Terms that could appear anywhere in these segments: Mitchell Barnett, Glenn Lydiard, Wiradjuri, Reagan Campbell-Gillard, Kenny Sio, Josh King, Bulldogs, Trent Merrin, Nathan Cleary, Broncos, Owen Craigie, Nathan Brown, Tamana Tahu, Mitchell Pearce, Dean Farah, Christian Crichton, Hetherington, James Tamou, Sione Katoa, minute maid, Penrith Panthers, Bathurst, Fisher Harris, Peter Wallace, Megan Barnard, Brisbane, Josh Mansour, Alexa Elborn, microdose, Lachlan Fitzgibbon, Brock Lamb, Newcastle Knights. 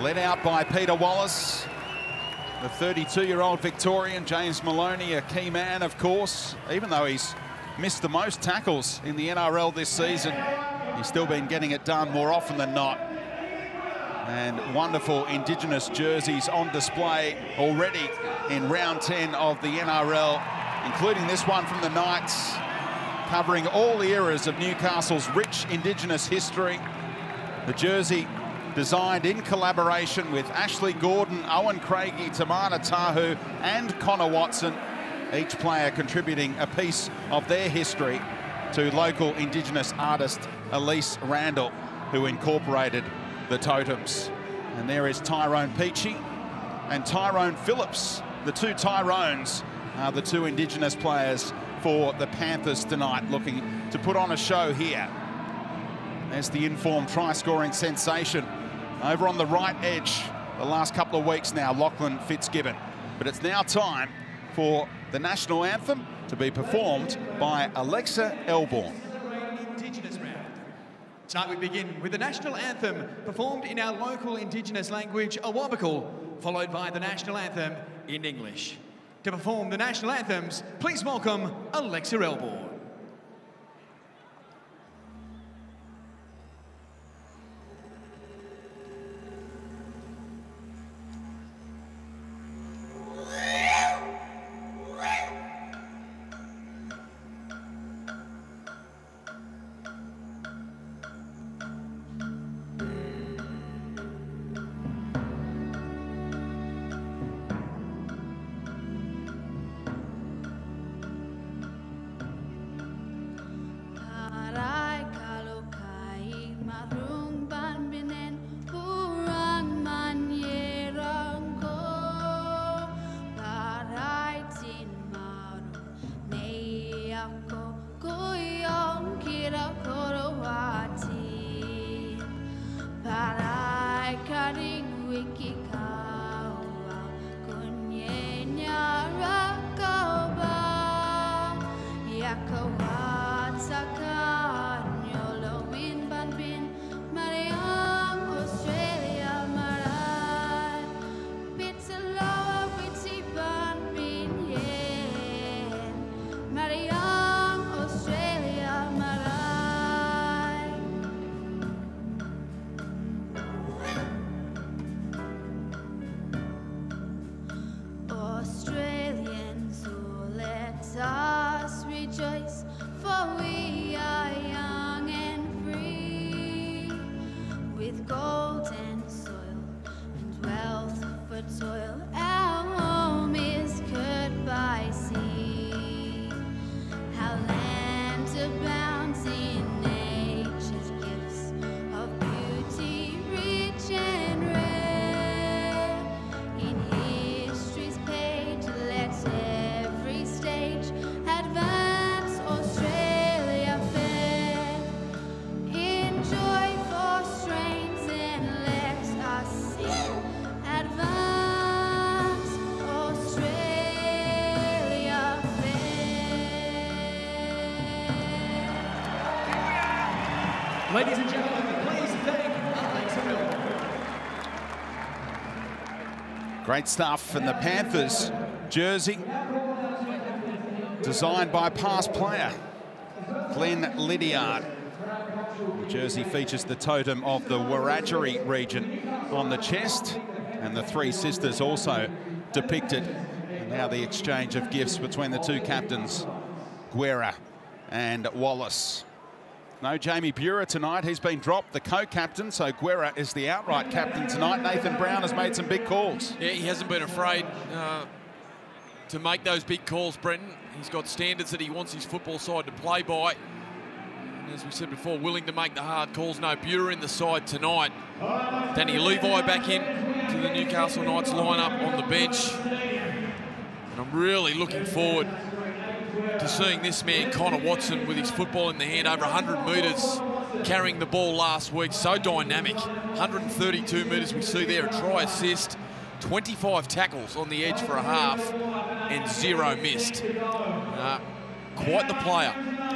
Led out by Peter Wallace, the 32-year-old Victorian. James Maloney, a key man, of course. Even though he's missed the most tackles in the NRL this season, he's still been getting it done more often than not. And wonderful Indigenous jerseys on display already in round 10 of the NRL, including this one from the Knights, covering all eras of Newcastle's rich Indigenous history. The jersey designed in collaboration with Ashley Gordon, Owen Craigie, Tamana Tahu and Connor Watson, each player contributing a piece of their history to local Indigenous artist Elise Randall, who incorporated the totems. And there is Tyrone Peachey and Tyrone Phillips. The two Tyrones are the two Indigenous players for the Panthers tonight, looking to put on a show here. There's the in-form try-scoring sensation. Over on the right edge, the last couple of weeks now, Lachlan Fitzgibbon. But it's now time for the national anthem to be performed by Alexa Elborn. Tonight we begin with the national anthem performed in our local Indigenous language, Awabakal, followed by the national anthem in English. To perform the national anthems, please welcome Alexa Elborn. Ladies and gentlemen, please thank Alexa Elborn. Great stuff in the Panthers jersey, designed by past player Glenn Lydiard. The jersey features the totem of the Wiradjuri region on the chest, and the three sisters also depicted. And now the exchange of gifts between the two captains, Guerra and Wallace. No Jamie Bura tonight, he's been dropped, the co-captain, so Guerra is the outright captain tonight. Nathan Brown has made some big calls. Yeah, he hasn't been afraid to make those big calls, Brenton. He's got standards that he wants his football side to play by. And as we said before, willing to make the hard calls. No Bura in the side tonight. Danny Levi back in to the Newcastle Knights lineup on the bench. And I'm really looking forward to seeing this man, Connor Watson, with his football in the hand, over 100 metres, carrying the ball last week, so dynamic. 132 metres we see there, a try assist, 25 tackles on the edge for a half, and zero missed. quite the player.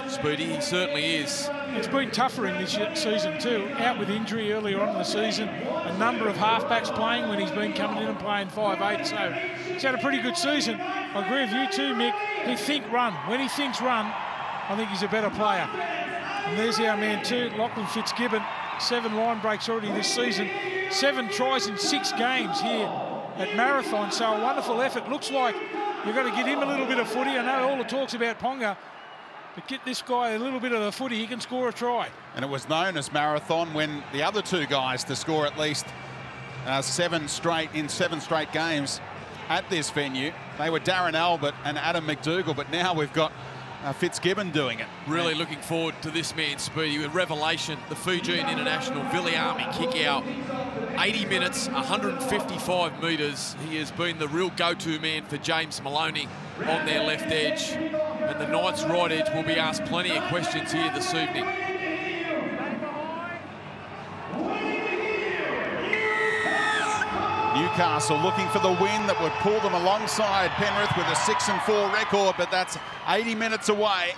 Speedy, he certainly is. It's been tough for him this season too. Out with injury earlier on in the season. A number of halfbacks playing when he's been coming in and playing 5'8". So he's had a pretty good season. I agree with you too, Mick. He think run. When he thinks run, I think he's a better player. And there's our man too, Lachlan Fitzgibbon. 7 line breaks already this season. 7 tries in 6 games here at Marathon. So a wonderful effort. Looks like you're going to get him a little bit of footy. I know all the talk's about Ponga, but get this guy a little bit of the footy, he can score a try. And it was known as Marathon when the other two guys to score at least 7 straight games at this venue. They were Darren Albert and Adam McDougall, but now we've got Fitzgibbon doing it. Really looking forward to this man, Speedy. With revelation, the Fijian international, Viliami Kikau. 80 minutes, 155 metres. He has been the real go-to man for James Maloney on their left edge. And the Knights' right edge will be asked plenty of questions here this evening. Newcastle looking for the win that would pull them alongside Penrith with a 6-4 record, but that's 80 minutes away.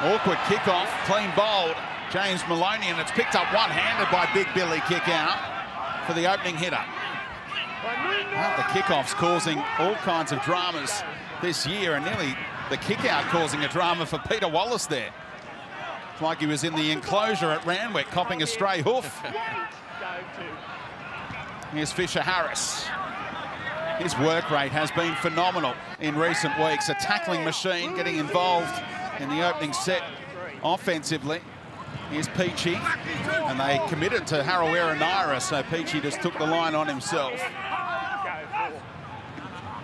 Awkward kickoff, clean bowled, James Maloney, and it's picked up one-handed by Big Billy Kikau for the opening hitter. Well, the kickoff's causing all kinds of dramas this year, and nearly the kick-out causing a drama for Peter Wallace there. It's like he was in the enclosure at Randwick, copping a stray hoof. Here's Fisher Harris. His work rate has been phenomenal in recent weeks. A tackling machine, getting involved in the opening set offensively. Here's Peachey, and they committed to Harawira-Naera, so Peachey just took the line on himself.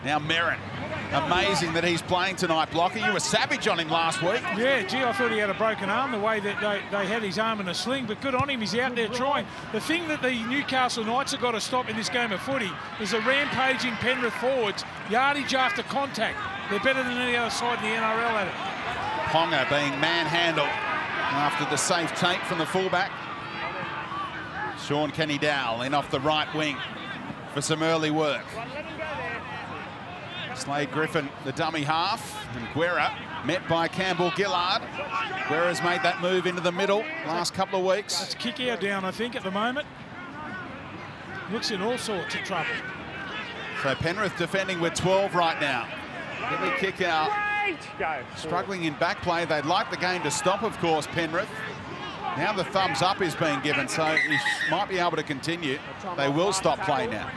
Now Merrin, amazing that he's playing tonight, Blocker. You were savage on him last week. Yeah, gee, I thought he had a broken arm, the way that they had his arm in a sling, but good on him, he's out there trying. The thing that the Newcastle Knights have got to stop in this game of footy is the rampaging Penrith forwards, yardage after contact. They're better than any other side in the NRL at it. Ponga being manhandled after the safe take from the fullback. Sean Kenny-Dowell in off the right wing for some early work. Slade Griffin, the dummy half, and Guerra met by Campbell-Gillard. Guerra's made that move into the middle last couple of weeks. That's Kikau down, I think, at the moment. Looks in all sorts of trouble. So Penrith defending with 12 right now. Billy Kikau struggling in back play. They'd like the game to stop, of course, Penrith. Now the thumbs up is being given, so he might be able to continue. They will stop play now.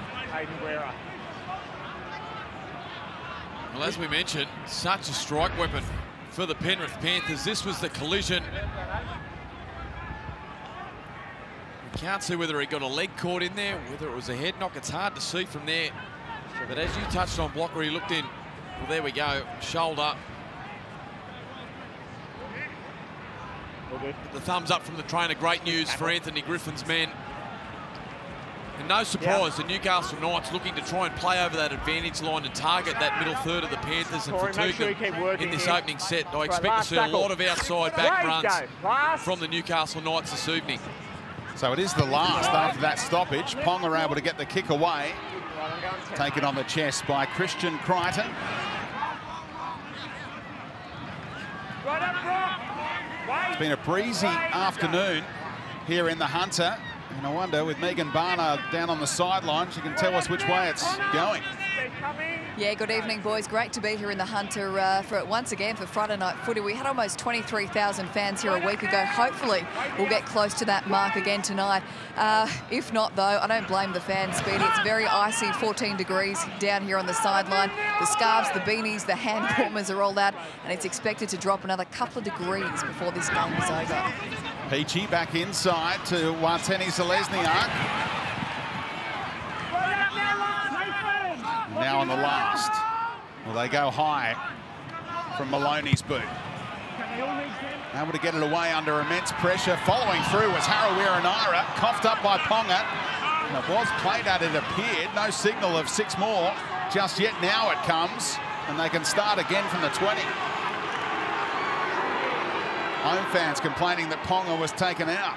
Well, as we mentioned, such a strike weapon for the Penrith Panthers. This was the collision. We can't see whether he got a leg caught in there, whether it was a head knock. It's hard to see from there. But as you touched on, Blocker, he looked in. Well, there we go, shoulder. But the thumbs up from the trainer, great news for Anthony Griffin's men. And no surprise, the Newcastle Knights looking to try and play over that advantage line and target that middle third of the Panthers and fatigue them in this opening set. I expect to see a lot of outside back runs from the Newcastle Knights this evening. So it is the last after that stoppage. Ponga able to get the kick away. Taken on the chest by Christian Crichton. It's been a breezy afternoon here in the Hunter. And I wonder, with Megan Barnard down on the sideline, she can tell us which way it's going. Yeah, good evening, boys. Great to be here in the Hunter once again for Friday Night Footy. We had almost 23,000 fans here a week ago. Hopefully, we'll get close to that mark again tonight. If not, though, I don't blame the fans, Speedy. It's very icy, 14 degrees down here on the sideline. The scarves, the beanies, the hand warmers are all out, and it's expected to drop another couple of degrees before this game is over. Peachey back inside to Watene-Zelezniak. Now on the last. Well, they go high from Maloney's boot. Able to get it away under immense pressure. Following through was Harawira-Naera, coughed up by Ponga. And it was played at, it appeared. No signal of 6 more just yet. Now it comes, and they can start again from the 20. Home fans complaining that Ponga was taken out.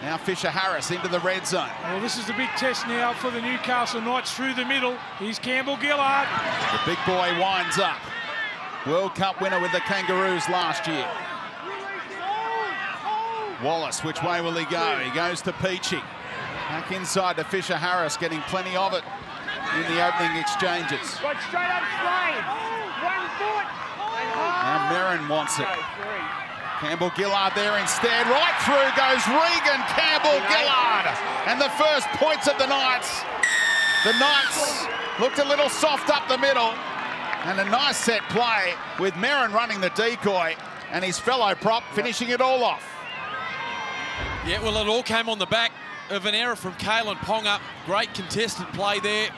Now Fisher Harris into the red zone. Well, this is the big test now for the Newcastle Knights through the middle. Here's Campbell-Gillard. The big boy winds up. World Cup winner with the Kangaroos last year. Wallace, which way will he go? He goes to Peachey. Back inside to Fisher Harris, getting plenty of it in the opening exchanges. Right, straight up, Slade. One foot. Now Merrin wants it. Campbell-Gillard there instead. Right through goes Reagan Campbell-Gillard. And the first points of the Knights. The Knights looked a little soft up the middle. And a nice set play with Merrin running the decoy and his fellow prop finishing it all off. Yeah, well, it all came on the back of an error from Kalyn Ponga. Great contested play there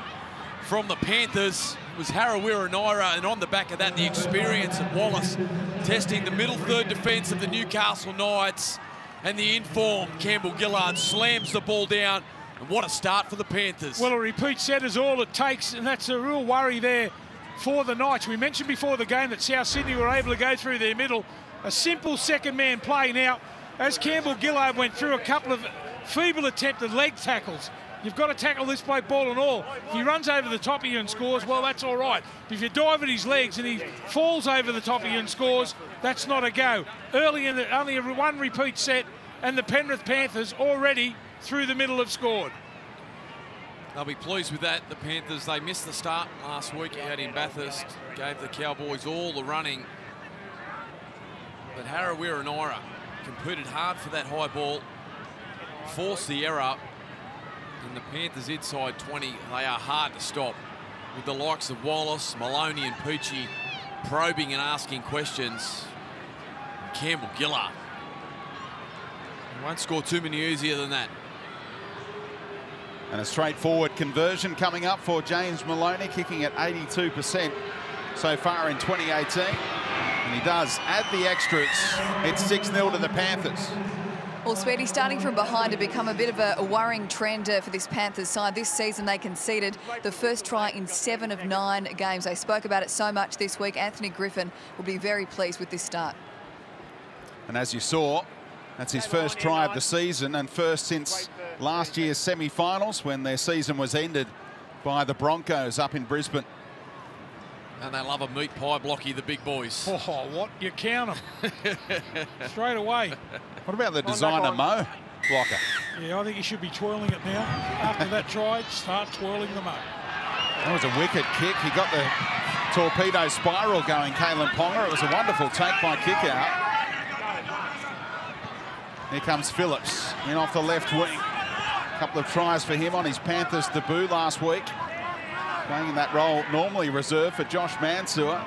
from the Panthers. It was Harawira-Naera, and on the back of that, the experience of Wallace testing the middle third defence of the Newcastle Knights, and the informed Campbell-Gillard slams the ball down. And what a start for the Panthers. Well, a repeat set is all it takes, and that's a real worry there for the Knights. We mentioned before the game that South Sydney were able to go through their middle. A simple second-man play. Now, as Campbell-Gillard went through a couple of feeble attempted leg tackles, you've got to tackle this play ball and all. If he runs over the top of you and scores, well, that's all right. But if you dive at his legs and he falls over the top of you and scores, that's not a go. Early in the, only one repeat set, and the Penrith Panthers already through the middle have scored. They'll be pleased with that, the Panthers. They missed the start last week out in Bathurst, gave the Cowboys all the running. But Harawira-Naera competed hard for that high ball, forced the error, and the Panthers inside 20. They are hard to stop, with the likes of Wallace, Maloney and Peachey probing and asking questions. Campbell-Gillard won't score too many easier than that. And a straightforward conversion coming up for James Maloney, kicking at 82% so far in 2018. And he does add the extras. It's 6-0 to the Panthers. Well, Sweaty, starting from behind to become a bit of a worrying trend for this Panthers side. This season they conceded the first try in 7 of 9 games. They spoke about it so much this week. Anthony Griffin will be very pleased with this start. And as you saw, that's his first try of the season and first since last year's semi-finals when their season was ended by the Broncos up in Brisbane. And they love a meat pie blocky, the big boys. Oh, what? You count them. Straight away. What about the designer Mo blocker? Yeah, I think he should be twirling it now. After that try, start twirling the Mo. That was a wicked kick. He got the torpedo spiral going, Kalyn Ponga. It was a wonderful take by Kikau. Here comes Phillips, in off the left wing. A couple of tries for him on his Panthers debut last week. Playing in that role normally reserved for Josh Mansour.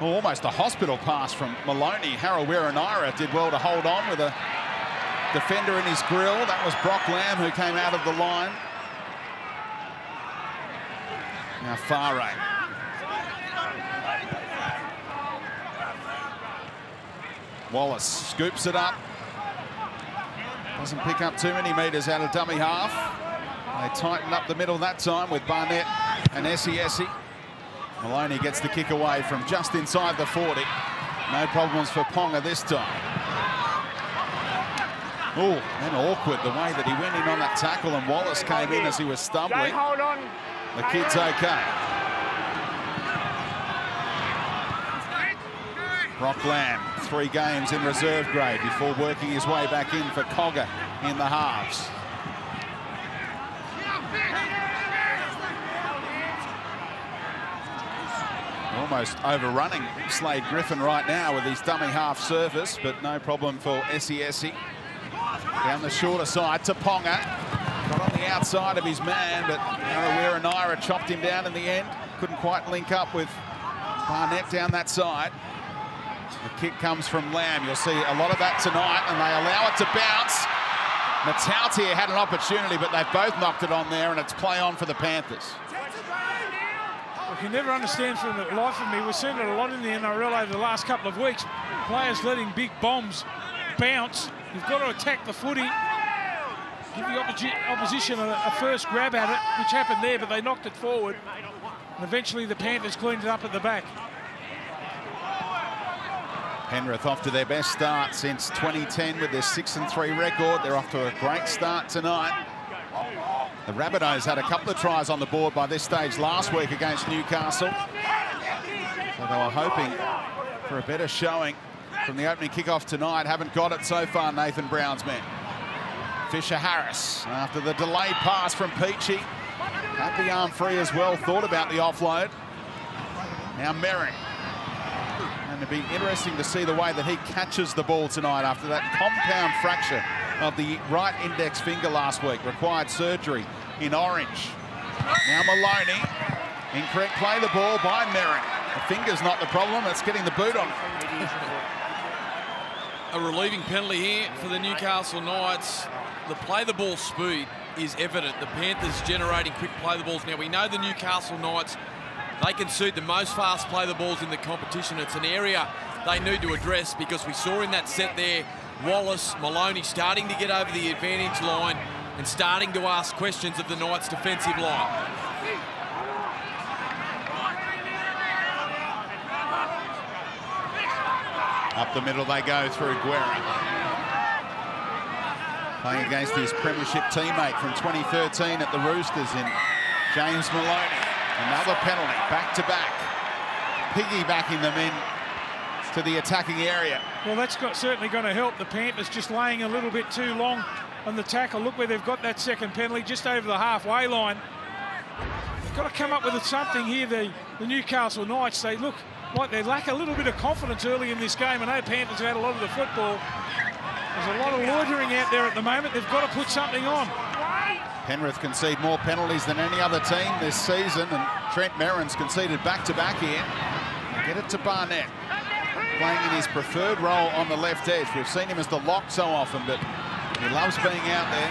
Well, almost a hospital pass from Maloney. Harawira-Naera did well to hold on with a defender in his grill. That was Brock Lamb who came out of the line. Now Farah. Wallace scoops it up. Doesn't pick up too many metres out of dummy half. They tighten up the middle that time with Barnett and Essie Essie. Maloney gets the kick away from just inside the 40. No problems for Ponga this time. Oh, and awkward the way that he went in on that tackle, and Wallace came in as he was stumbling. Hold on. The kid's okay. Brock Lamb, 3 games in reserve grade before working his way back in for Cogger in the halves. Almost overrunning Slade Griffin right now with his dummy half service, but no problem for Essie Essie. Down the shorter side to Ponga. Got on the outside of his man, but Harawira-Naera chopped him down in the end. Couldn't quite link up with Barnett down that side. The kick comes from Lamb. You'll see a lot of that tonight, and they allow it to bounce. Matautier had an opportunity, but they've both knocked it on there, and it's play on for the Panthers. I can never understand for the life of me. We've seen it a lot in the NRL over the last couple of weeks. Players letting big bombs bounce. You've got to attack the footy. Give the opposition a first grab at it, which happened there, but they knocked it forward. And eventually the Panthers cleaned it up at the back. Penrith off to their best start since 2010 with their 6-3 record. They're off to a great start tonight. The Rabbitohs had a couple of tries on the board by this stage last week against Newcastle. So they were hoping for a better showing from the opening kickoff tonight. Haven't got it so far, Nathan Brown's men. Fisher Harris, after the delayed pass from Peachey. Had the arm free as well, thought about the offload. Now Merrin. And it'll be interesting to see the way that he catches the ball tonight after that compound fracture of the right index finger last week. Required surgery in orange. Now Maloney. Incorrect play the ball by Merrin. The finger's not the problem, it's getting the boot on it. A relieving penalty here for the Newcastle Knights. The play the ball speed is evident. The Panthers generating quick play the balls. Now we know the Newcastle Knights, they concede the most fast play the balls in the competition. It's an area they need to address because we saw in that set there, Wallace, Maloney starting to get over the advantage line and starting to ask questions of the Knights' defensive line. Up the middle they go through Guerra. Playing against his premiership teammate from 2013 at the Roosters in James Maloney. Another penalty, back-to-back. Piggybacking them in to the attacking area. Well, that's certainly going to help the Panthers, just laying a little bit too long on the tackle. Look where they've got that second penalty, just over the halfway line. They've got to come up with something here, the Newcastle Knights. They look like they lack a little bit of confidence early in this game. I know Panthers have had a lot of the football. There's a lot of loitering out there at the moment. They've got to put something on. Penrith concede more penalties than any other team this season, and Trent Merrin's conceded back-to-back here. Get it to Barnett, playing in his preferred role on the left edge. We've seen him as the lock so often, but he loves being out there.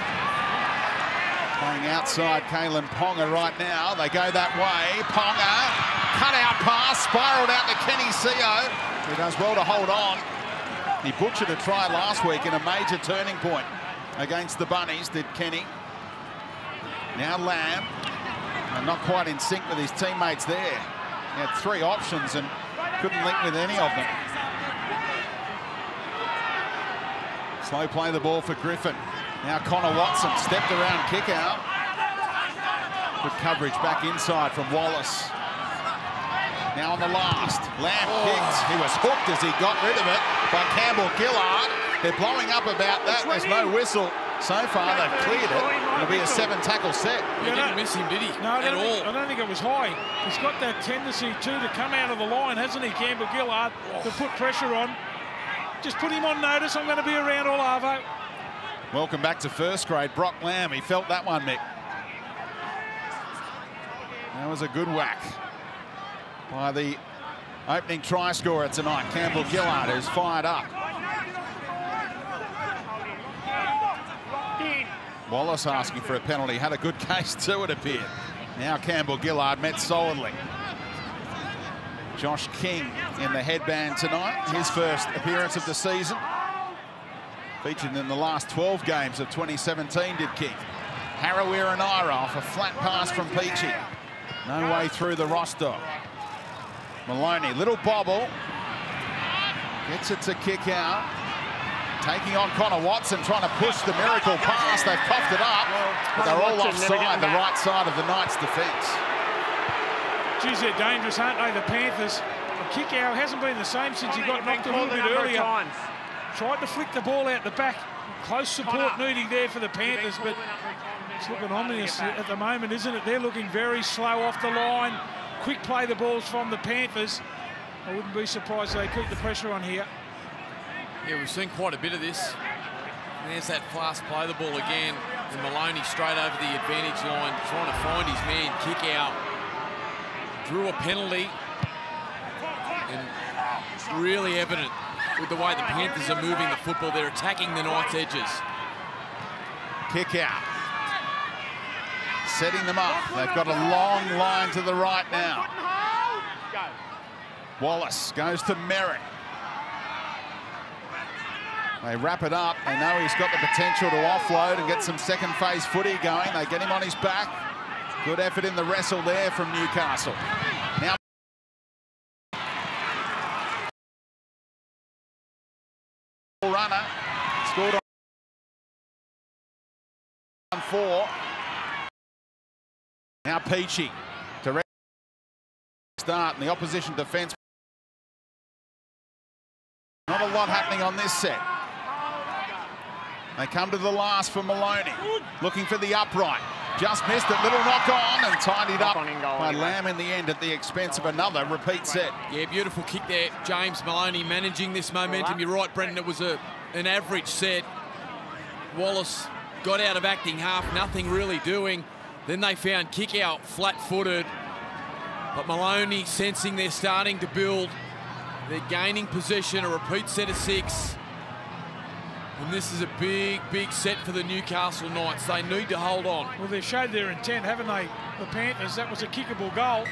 Playing outside Kalyn Ponga right now. They go that way. Ponga. Cut-out pass, spiralled out to Kenny Seo, who does well to hold on. He butchered a try last week in a major turning point against the Bunnies, did Kenny. Now Lamb, and not quite in sync with his teammates there. He had three options and couldn't link with any of them. Slow play the ball for Griffin. Now Connor Watson stepped around kick-out. Good coverage back inside from Wallace. Now on the last, Lamb kicks. He was hooked as he got rid of it by Campbell-Gillard. They're blowing up about that. There's no whistle so far. They've cleared it. It'll be a seven-tackle set. He didn't miss him, did he? No, at all. I don't think it was high. He's got that tendency, too, to come out of the line, hasn't he, Campbell-Gillard, to put pressure on. Just put him on notice. I'm going to be around all arvo. Welcome back to first grade. Brock Lamb, he felt that one, Mick. That was a good whack by the opening try scorer tonight, Campbell-Gillard, who's fired up. Wallace asking for a penalty, had a good case too, it appeared. Now Campbell-Gillard met solidly. Josh King in the headband tonight, his first appearance of the season. Featured in the last 12 games of 2017, did King. Harawira-Naera off a flat pass from Peachey. No way through the roster. Maloney, little bobble, gets it to kick out, taking on Connor Watson, trying to push the miracle pass. They've coughed it up, but they're all offside, the right side of the Knights' defence. Geez, they're dangerous, aren't they, the Panthers? Kikau hasn't been the same since he got knocked a little bit earlier. Tried to flick the ball out the back. Close support needing there for the Panthers, but it's looking ominous at the moment, isn't it? They're looking very slow off the line. Quick play the balls from the Panthers. I wouldn't be surprised they keep the pressure on here. Yeah, we've seen quite a bit of this. And there's that fast play the ball again. And Maloney straight over the advantage line, trying to find his man, kick out. Drew a penalty. And really evident with the way the Panthers are moving the football. They're attacking the Knights' edges. Kick out. Setting them up. They've got a long line to the right now. Wallace goes to Merrin. They wrap it up. They know he's got the potential to offload and get some second phase footy going. They get him on his back. Good effort in the wrestle there from Newcastle. Now runner scored on 4. Now Peachey, direct start, and the opposition defence Not a lot happening on this set. They come to the last for Maloney, looking for the upright. Just missed it, little knock on, and tidied up by Lamb in the end at the expense of another repeat set. Yeah, beautiful kick there. James Maloney managing this momentum. You're right, Brendan, it was an average set. Wallace got out of acting half, nothing really doing. Then they found Kikau flat-footed. But Maloney sensing they're starting to build. They're gaining possession, a repeat set of six. And this is a big, big set for the Newcastle Knights. They need to hold on. Well, they showed their intent, haven't they, the Panthers? That was a kickable goal.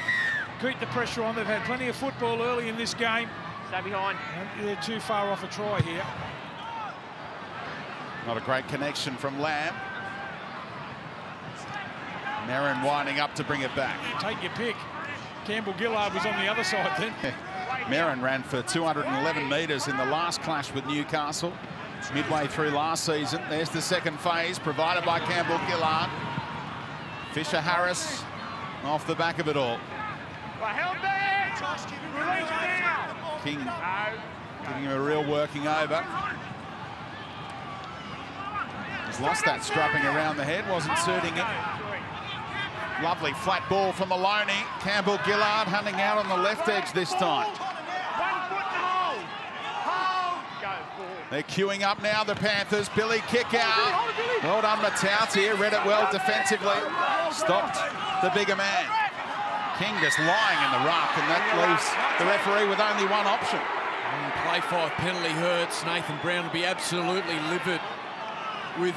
Keep the pressure on. They've had plenty of football early in this game. Stay behind. And they're too far off a try here. Not a great connection from Lamb. Merrin winding up to bring it back. Take your pick. Campbell-Gillard was on the other side then. Merrin ran for 211 metres in the last clash with Newcastle. Midway through last season. There's the second phase provided by Campbell-Gillard. Fisher Harris off the back of it all. King giving him a real working over. He's lost that strapping around the head, wasn't suiting it. Lovely flat ball from Maloney. Campbell-Gillard hunting out on the left edge this time. They're queuing up now, the Panthers. Billy Kikau. Well done, Matau's here. Read it well defensively. Stopped the bigger man. King just lying in the ruck, and that leaves the referee with only one option. Play five penalty hurts. Nathan Brown will be absolutely livid with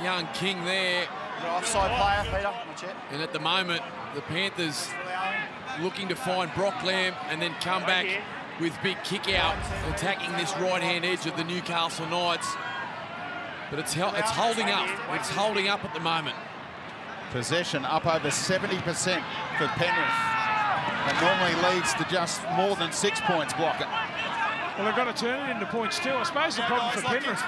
young King there. Offside player, Peter. And at the moment, the Panthers looking to find Brock Lamb and then come back with big kick out, attacking this right-hand edge of the Newcastle Knights. But it's holding up. It's holding up at the moment. Possession up over 70% for Penrith. That normally leads to just more than 6 points blocking. Well, they've got to turn it into points still. I suppose the problem for Penrith,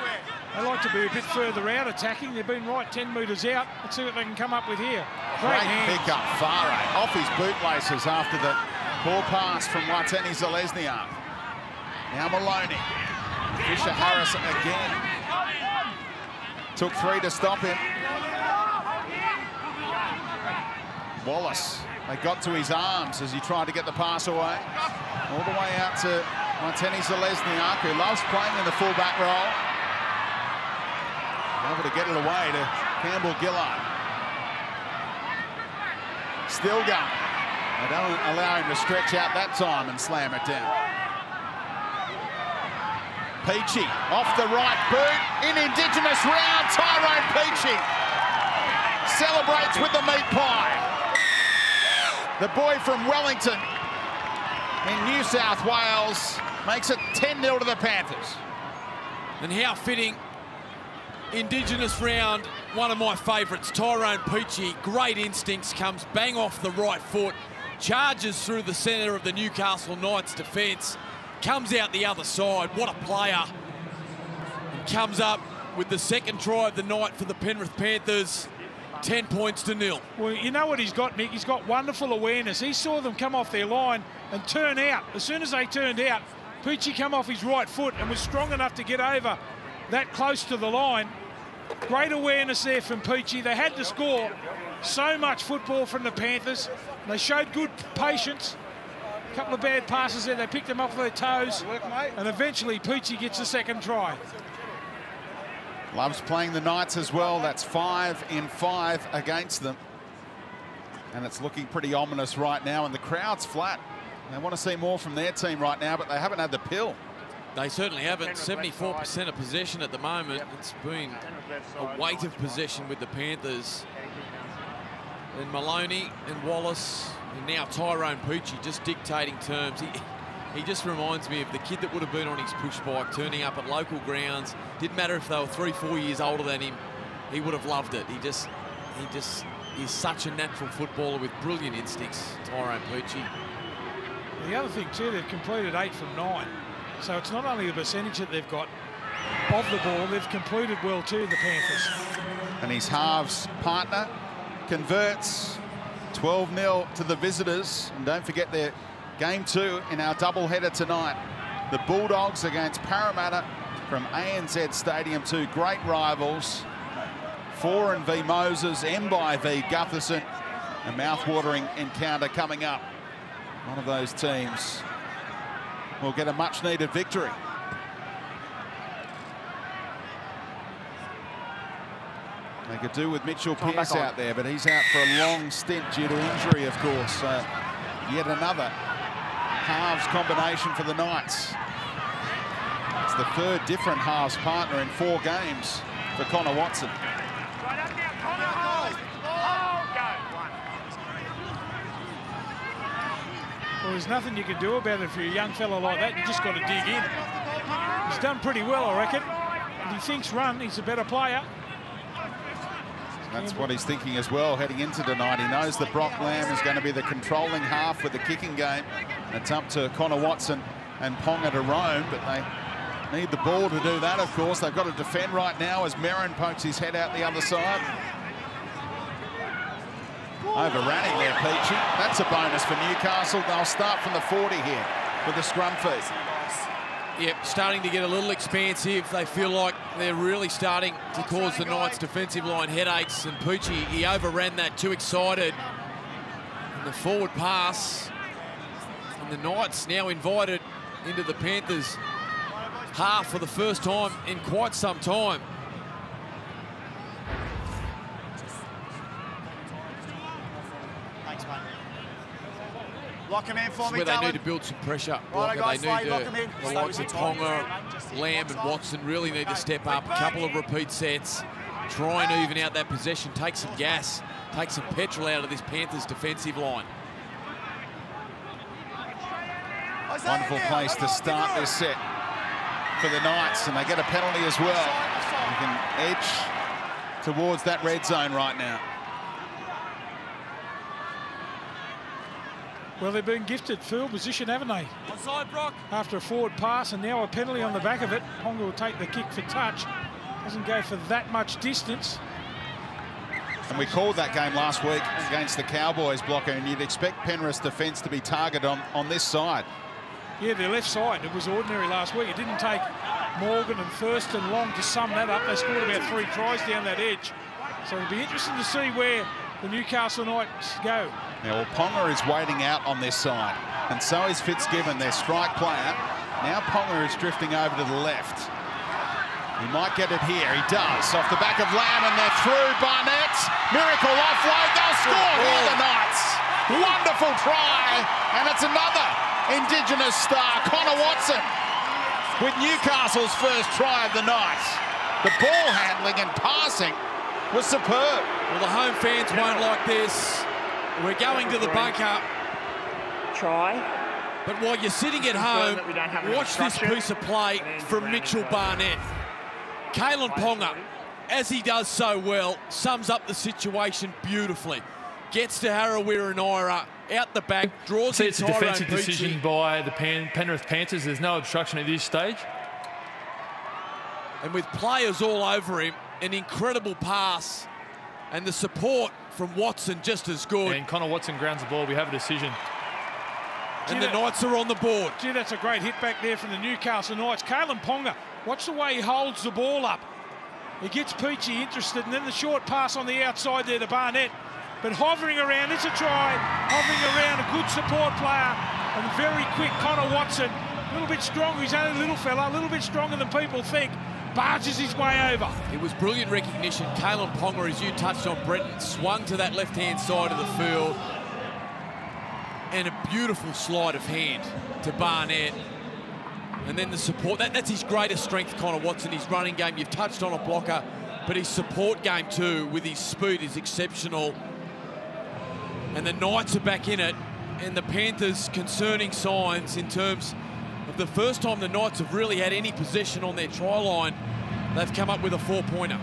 they like to be a bit further out attacking. They've been right 10 metres out. Let's see what they can come up with here. Great pick up, Farah off his bootlaces after the poor pass from Watene-Zelezniak. Now Maloney. Fisher Harris again. Took three to stop him. Wallace. They got to his arms as he tried to get the pass away. All the way out to Watene-Zelezniak, who loves playing in the full-back role. Able to get it away to Campbell-Gillard. Still going. They don't allow him to stretch out that time and slam it down. Peachey off the right boot in indigenous round. Tyrone Peachey celebrates with the meat pie. The boy from Wellington in New South Wales makes it 10-0 to the Panthers. And how fitting. Indigenous round, one of my favourites. Tyrone Peachey, great instincts, comes bang off the right foot. Charges through the centre of the Newcastle Knights defence, comes out the other side. What a player. And comes up with the second try of the night for the Penrith Panthers. 10 points to nil. Well, you know what he's got, Mick? He's got wonderful awareness. He saw them come off their line and turn out. As soon as they turned out, Peachey came off his right foot and was strong enough to get over that close to the line. Great awareness there from Peachey. They had to score. So much football from the Panthers. They showed good patience. A couple of bad passes there. They picked them off their toes. And eventually Peachey gets the second try. Loves playing the Knights as well. That's 5 in 5 against them. And it's looking pretty ominous right now. And the crowd's flat. They want to see more from their team right now, but they haven't had the pill. They certainly haven't. 74% of possession at the moment. It's been a weight of possession with the Panthers. And Maloney and Wallace, and now Tyrone Peachey just dictating terms. He just reminds me of the kid that would have been on his push bike, turning up at local grounds. Didn't matter if they were 3 or 4 years older than him, he would have loved it. He just is such a natural footballer with brilliant instincts, Tyrone Peachey. The other thing too, they've completed 8 from 9. So it's not only the percentage that they've got of the ball, they've completed well too, the Panthers. And his halves partner converts. 12-0 to the visitors. And don't forget their game 2 in our double header tonight. The Bulldogs against Parramatta from ANZ Stadium, two great rivals. Foran v Moses, Mbai v Gutherson. A mouth-watering encounter coming up. One of those teams will get a much-needed victory. They could do with Mitchell Pearce out there, but he's out for a long stint due to injury, of course. Yet another halves combination for the Knights. It's the third different halves partner in 4 games for Connor Watson. Well, there's nothing you can do about it. If you're a young fella like that, you just got to dig in. He's done pretty well, I reckon. If he thinks run, he's a better player. That's what he's thinking as well heading into tonight. He knows that Brock Lamb is going to be the controlling half with the kicking game. It's up to Connor Watson and Ponga to roam, but they need the ball to do that, of course. They've got to defend right now as Merrin pokes his head out the other side. Overrunning there, Peachey. That's a bonus for Newcastle. They'll start from the 40 here with the scrum fees. Yep, starting to get a little expansive. They feel like they're really starting to cause the Knights' defensive line headaches. And Peachey, he overran that, too excited. And the forward pass. And the Knights now invited into the Panthers' half for the first time in quite some time. Thanks, mate. Lock him in for me, Dallin. Where they need to build some pressure. Right, guys, they need the likes of Ponga, Lamb and Watson really need to step up. A couple of repeat sets. Try and even out that possession. Take some gas. Take some petrol out of this Panthers defensive line. Wonderful place to start this set for the Knights. And they get a penalty as well. You can edge towards that red zone right now. Well, they've been gifted field position, haven't they? Onside, Brock. After a forward pass and now a penalty on the back of it. Ponga will take the kick for touch. Doesn't go for that much distance. And we called that game last week against the Cowboys blocker, and you'd expect Penrith's defence to be targeted on this side. Yeah, their left side. It was ordinary last week. It didn't take Morgan and Thurston long to sum that up. They scored about 3 tries down that edge. So it'll be interesting to see where the Newcastle Knights go. Now, well, Ponga is waiting out on this side, and so is Fitzgibbon, their strike player. Now Ponga is drifting over to the left. He might get it here. He does. Off the back of Lamb, and they're through. Barnett. Miracle offload. They'll score here, the Knights. Wonderful try, and it's another Indigenous star, Connor Watson, with Newcastle's first try of the night. The ball handling and passing was superb. Well, the home fans won't like this. We're going to the bunker. Try. But while you're sitting at home, watch this piece of play from Mitchell Barnett. Kalyn Ponga, as he does so well, sums up the situation beautifully. Gets to Harawira-Naera, out the back, draws in Tyrone Peachey. It's a defensive decision by the Penrith Panthers. There's no obstruction at this stage. And with players all over him, an incredible pass, and the support from Watson just as good. And Connor Watson grounds the ball. We have a decision. And the Knights are on the board. Gee, that's a great hit back there from the Newcastle Knights. Kalyn Ponga, watch the way he holds the ball up. He gets Peachey interested, and then the short pass on the outside there to Barnett. But hovering around, it's a try. Hovering around, a good support player. And very quick, Connor Watson. A little bit stronger. He's only a little fella, a little bit stronger than people think. Barges his way over. It was brilliant recognition. Kalyn Ponga, as you touched on, Brenton, swung to that left-hand side of the field. And a beautiful slide of hand to Barnett. And then the support. That's his greatest strength, Connor Watson, his running game. You've touched on a blocker, but his support game too, with his speed, is exceptional. And the Knights are back in it. And the Panthers, concerning signs in terms of the first time the Knights have really had any possession on their try line. They've come up with a 4-pointer.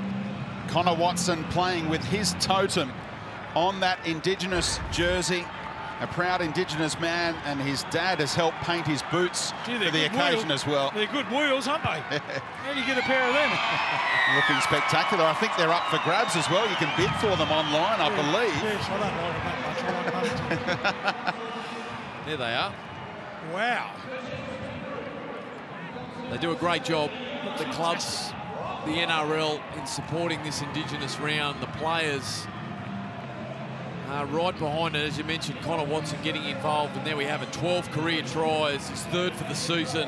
Connor Watson playing with his totem on that Indigenous jersey. A proud Indigenous man, and his dad has helped paint his boots for the occasion as well. They're good wheels, aren't they? How do you get a pair of them? Looking spectacular. I think they're up for grabs as well. You can bid for them online, I believe. Yes, I don't like them that much. There they are. Wow. They do a great job, the clubs, the NRL, in supporting this Indigenous round. The players are right behind it. As you mentioned, Connor Watson getting involved, and there we have it, 12 career tries, his third for the season.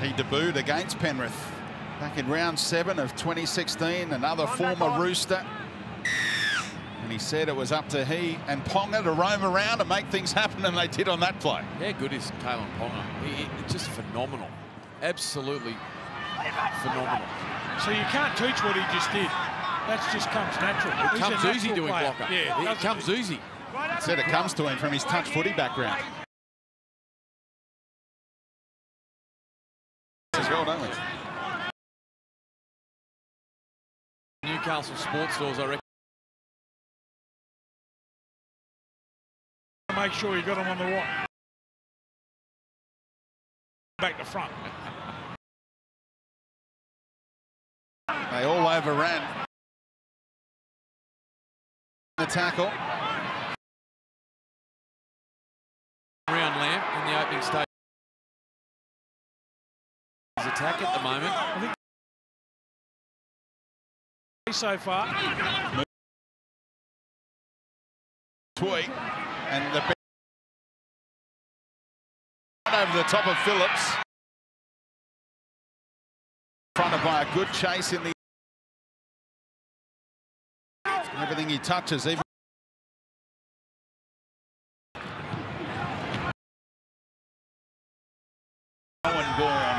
He debuted against Penrith back in round 7 of 2016, another former Rooster. And he said it was up to he and Ponga to roam around and make things happen, and they did on that play. How good is Kalyn Ponga? He's just phenomenal. Absolutely phenomenal. So you can't teach what he just did. That just comes natural. It comes natural easy doing player. Blocker. Yeah, it comes easy. Said it comes to him from his touch footy background. Newcastle sports stores, I reckon. Make sure you got them on the right. Back to front. They all overran the tackle. Round Lamb in the opening stage. His attack at the moment. I think so far. Tweak and the over the top of Phillips. Fronted by a good chase in the everything he touches, even Owen Bourne.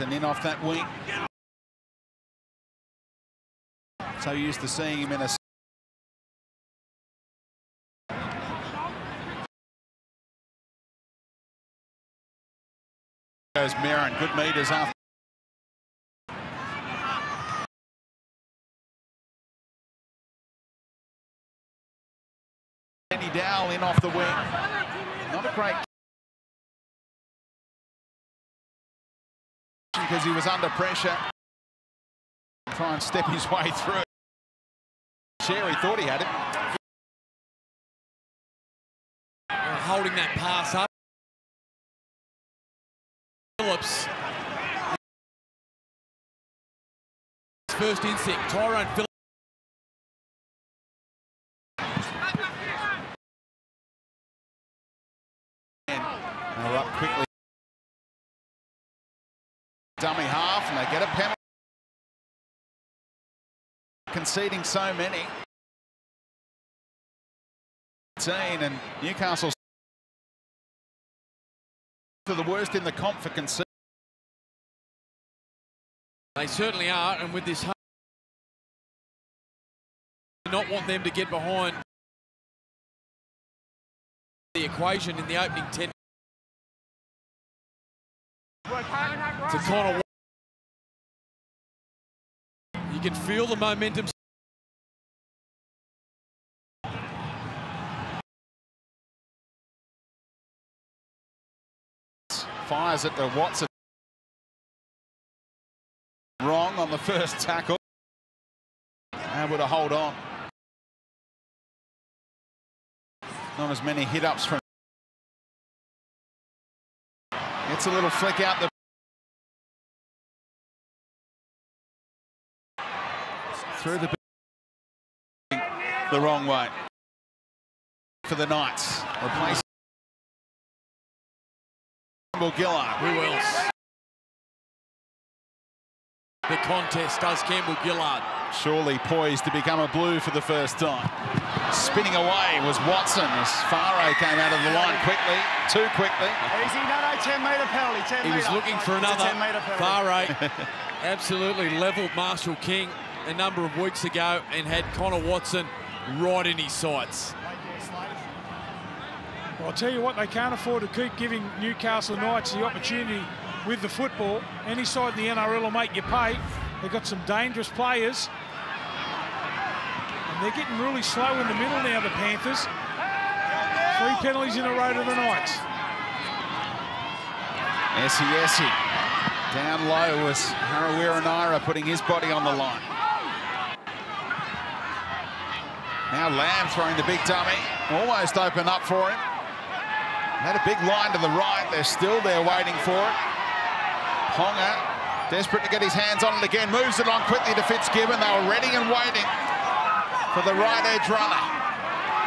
And in off that wing. So used to seeing him in a goes Merrin, good meters after. Andy Dowell in off the wing. Not a great because he was under pressure. Try and step his way through. Cherry thought he had it. Holding that pass up. Phillips. First instinct, Tyrone Phillips. And up quickly. Dummy half, and they get a penalty. Conceding so many. 18, and Newcastle for the worst in the comp for conceding. They certainly are, and with this, do not want them to get behind the equation in the opening 10. To Connor, you can feel the momentum. Fires at the Watson. Wrong on the first tackle. Able to hold on. Not as many hit ups from. It's a little flick out the. Through the wrong way for the Knights. Replace Campbell-Gillard. Who else? The contest does Campbell-Gillard. Surely poised to become a blue for the first time. Spinning away was Watson as Farah came out of the line quickly, too quickly. Easy, no, 10-metre penalty, 10 He meter. Was looking for another. Farah absolutely levelled Marshall King a number of weeks ago and had Connor Watson right in his sights. Well, I'll tell you what, they can't afford to keep giving Newcastle Knights the opportunity with the football. Any side in the NRL will make you pay. They've got some dangerous players. And they're getting really slow in the middle now, the Panthers. 3 penalties in a row to the Knights. Essie Essie. Down low was Harawira-Naera putting his body on the line. Now Lamb throwing the big dummy. Almost open up for him. Had a big line to the right. They're still there waiting for it. Ponga, desperate to get his hands on it again, moves it on quickly to Fitzgibbon. They were ready and waiting for the right edge runner.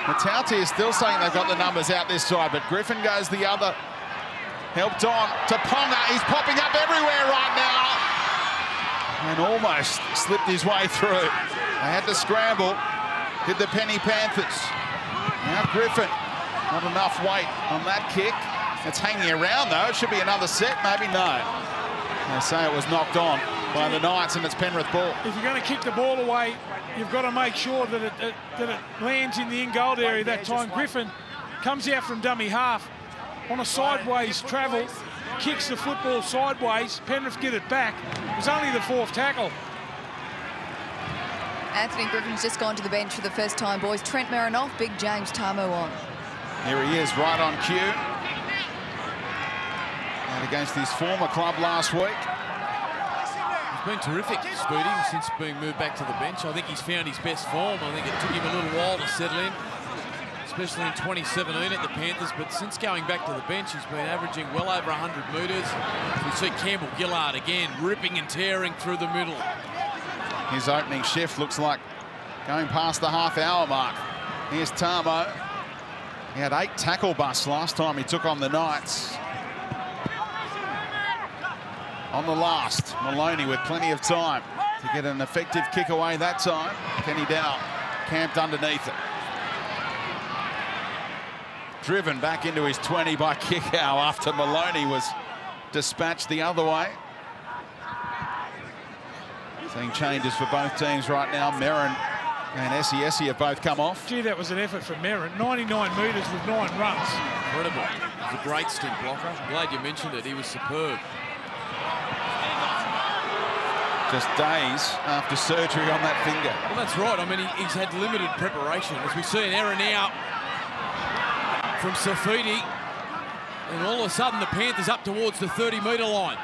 Matauti is still saying they've got the numbers out this side, but Griffin goes the other. Helped on to Ponga. He's popping up everywhere right now. And almost slipped his way through. They had to scramble. Did the Penrith Panthers. Now Griffin, not enough weight on that kick. It's hanging around though. It should be another set, maybe no. They say it was knocked on by the Knights and it's Penrith ball. If you're going to kick the ball away, you've got to make sure that it lands in the in-goal area that time. Griffin comes out from dummy half on a sideways travel, kicks the football sideways. Penrith get it back. It was only the fourth tackle. Anthony Griffin's just gone to the bench for the first time, boys. Trent Merrin off, big James Tamou on. Here he is, right on cue. And against his former club last week. He's been terrific, Speedy, since being moved back to the bench. I think he's found his best form. I think it took him a little while to settle in, especially in 2017 at the Panthers. But since going back to the bench, he's been averaging well over 100 metres. We see Campbell-Gillard again, ripping and tearing through the middle. His opening shift looks like going past the half-hour mark. Here's Tamou. He had 8 tackle busts last time he took on the Knights. On the last, Maloney with plenty of time to get an effective kick away that time. Kenny Dow camped underneath it. Driven back into his 20 by Kikau after Maloney was dispatched the other way. Seeing changes for both teams right now. Merrin and Essie Essie have both come off. Gee, that was an effort from Merrin. 99 metres with 9 runs. Incredible. He's a great stint blocker. Glad you mentioned it. He was superb. Just days after surgery on that finger. Well, that's right. I mean, he's had limited preparation. As we see an error now from Saifiti. And all of a sudden, the Panthers up towards the 30-metre line.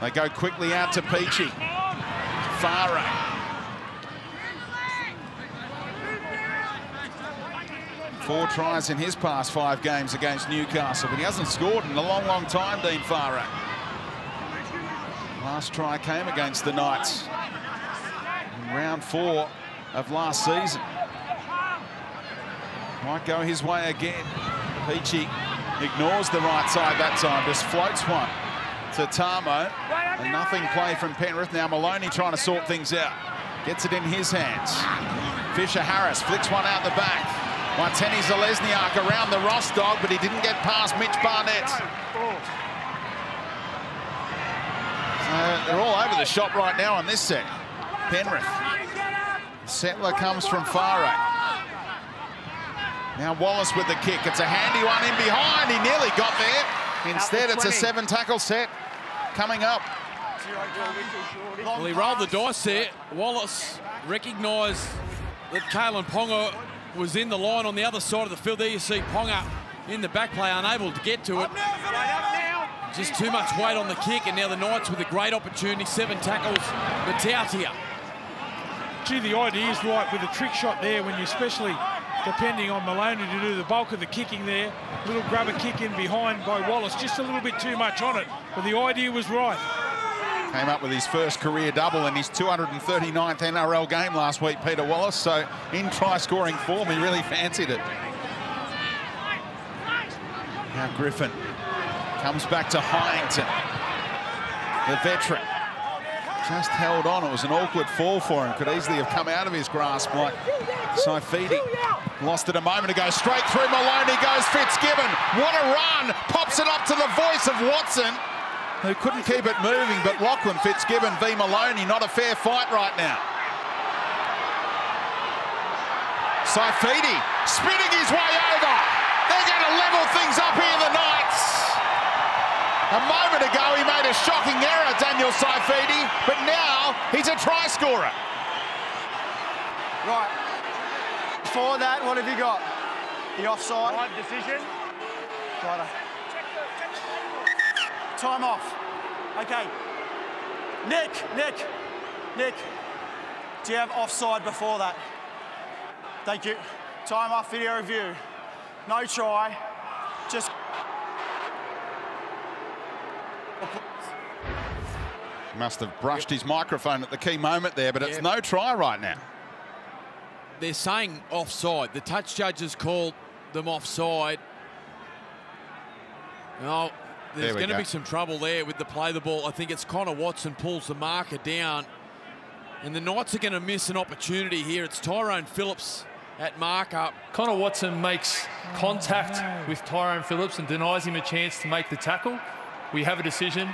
They go quickly out to Peachey. Farah. Four tries in his past 5 games against Newcastle, but he hasn't scored in a long, long time, Dean Farah. Last try came against the Knights in round 4 of last season. Might go his way again. Peachey ignores the right side that time, just floats one to Tamou, and nothing play from Penrith. Now Maloney trying to sort things out. Gets it in his hands. Fisher Harris flicks one out the back. Watene-Zelezniak around the Ross dog, but he didn't get past Mitch Barnett. They're all over the shop right now on this set. Penrith. Settler comes from Farah. Now Wallace with the kick. It's a handy one in behind. He nearly got there. Instead, it's a 7 tackle set coming up. Well, he rolled the dice there. Wallace recognised that Kalyn Ponga was in the line on the other side of the field. There you see Ponga in the back play, unable to get to it. Just too much weight on the kick, and now the Knights with a great opportunity. 7 tackles, Matautia. Gee, the idea is right with a trick shot there when you especially depending on Maloney to do the bulk of the kicking there. Little grubber kick in behind by Wallace. Just a little bit too much on it, but the idea was right. Came up with his first career double in his 239th NRL game last week, Peter Wallace. So in try-scoring form, he really fancied it. Now Griffin comes back to Hyington, the veteran. Just held on. It was an awkward fall for him. Could easily have come out of his grasp like Saifiti. Lost it a moment ago. Straight through Maloney goes Fitzgibbon. What a run. Pops it up to the voice of Watson, who couldn't keep it moving. But Lachlan Fitzgibbon v Maloney, not a fair fight right now. Saifiti spinning his way over. They're going to level things up here, the Knights. A moment ago, he made a shocking error, Daniel Saifiti, but now he's a try scorer. Right. Before that, what have you got? The offside. Right decision. Righto. Time off. Okay. Nick. Do you have offside before that? Thank you. Time off video review. No try. Just... must have brushed his microphone at the key moment there, but it's no try right now. They're saying offside. The touch judges called them offside. Now, there's going to be some trouble there with the play the ball. I think it's Connor Watson pulls the marker down. And the Knights are going to miss an opportunity here. It's Tyrone Phillips at markup. Connor Watson makes contact with Tyrone Phillips and denies him a chance to make the tackle. We have a decision.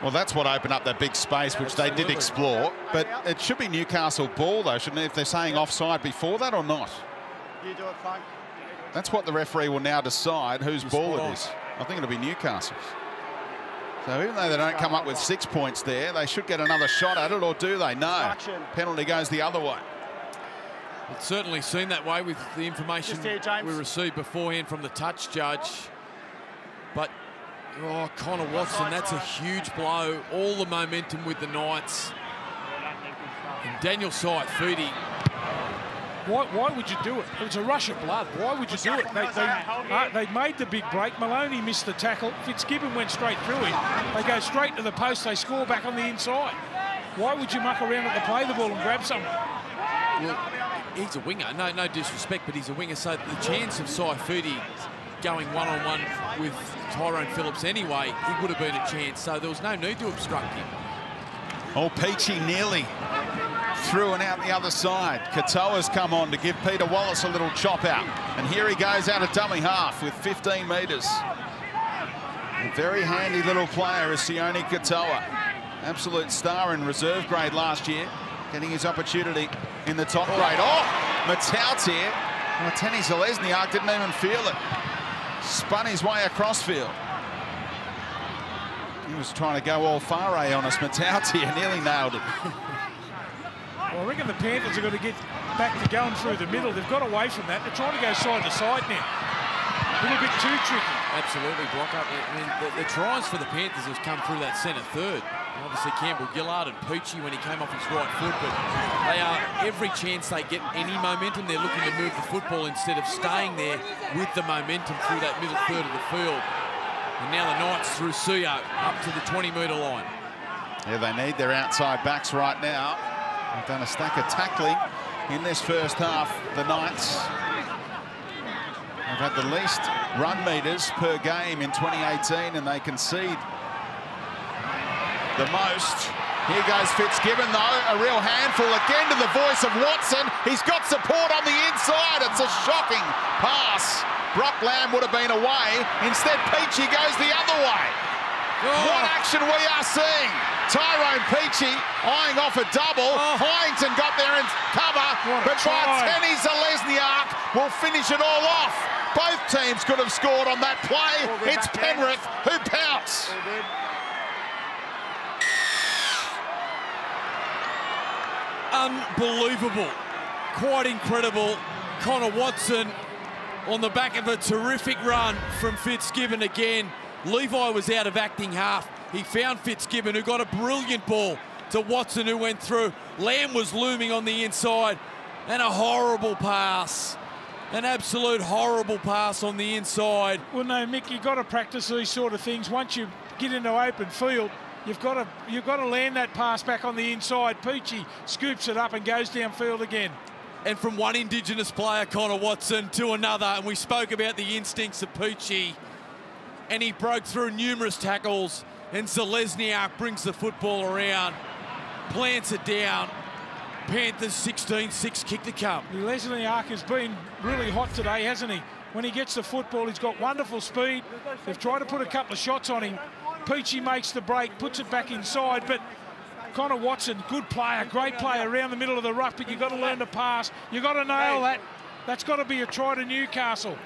Well, that's what opened up that big space, which they did explore. But it should be Newcastle ball, though, shouldn't it, if they're saying offside before that or not? You do it, Frank. That's what the referee will now decide, whose ball it is. I think it'll be Newcastle's. So even though they don't come up with 6 points there, they should get another shot at it, or do they? No. Penalty goes the other way. It's certainly seemed that way with the information we received beforehand from the touch judge. But, oh, Connor Watson, that's a huge blow. All the momentum with the Knights. And Daniel Saifiti. Why would you do it? It was a rush of blood. Why would you do it? They made the big break. Maloney missed the tackle. Fitzgibbon went straight through him. They go straight to the post. They score back on the inside. Why would you muck around at the play the ball and grab someone? Well, he's a winger. No disrespect, but he's a winger. So the chance of Saifiti going one-on-one with Tyrone Phillips anyway, he would have been a chance. So there was no need to obstruct him. Oh, Peachey nearly through and out the other side. Katoa's come on to give Peter Wallace a little chop out. And here he goes out of dummy half with 15 metres. A very handy little player is Sione Katoa. Absolute star in reserve grade last year. Getting his opportunity in the top grade. Oh, Matau's here. Watene-Zelezniak didn't even feel it. Spun his way across field. He was trying to go all Farah on us. Matau's here, nearly nailed it. Well, I reckon the Panthers are going to get back to going through the middle. They've got away from that. They're trying to go side to side now. A little bit too tricky. Absolutely, block up. I mean, the tries for the Panthers has come through that centre third. And obviously, Campbell-Gillard and Peachey when he came off his right foot. But they are, every chance they get any momentum, they're looking to move the football instead of staying there with the momentum through that middle third of the field. And now the Knights through Suyo up to the 20-metre line. Yeah, they need their outside backs right now. They've done a stack of tackling in this first half. The Knights have had the least run meters per game in 2018, and they concede the most. Here goes Fitzgibbon, though, a real handful again to the voice of Watson. He's got support on the inside. It's a shocking pass. Brock Lamb would have been away. Instead, Peachey goes the other way. Oh. What action we are seeing. Tyrone Peachey eyeing off a double. Oh. Hyington got there in cover, but Watene-Zelezniak will finish it all off. Both teams could have scored on that play. Oh, it's Penrith who pounce. Unbelievable. Quite incredible. Connor Watson on the back of a terrific run from Fitzgibbon again. Levi was out of acting half. He found Fitzgibbon, who got a brilliant ball to Watson, who went through. Lamb was looming on the inside, and a horrible pass. An absolute horrible pass on the inside. Well, no, Mick, you've got to practice these sort of things. Once you get into open field, you've got to land that pass back on the inside. Peachey scoops it up and goes downfield again. And from one Indigenous player, Connor Watson, to another, and we spoke about the instincts of Peachey, and he broke through numerous tackles. And Zelezniak brings the football around, plants it down. Panthers 16-6 kick to come. Zelezniak has been really hot today, hasn't he? When he gets the football, he's got wonderful speed. They've tried to put a couple of shots on him. Peachey makes the break, puts it back inside, but Connor Watson, good player, great player around the middle of the ruck, but you've got to learn to pass. You've got to nail that. That's got to be a try to Newcastle.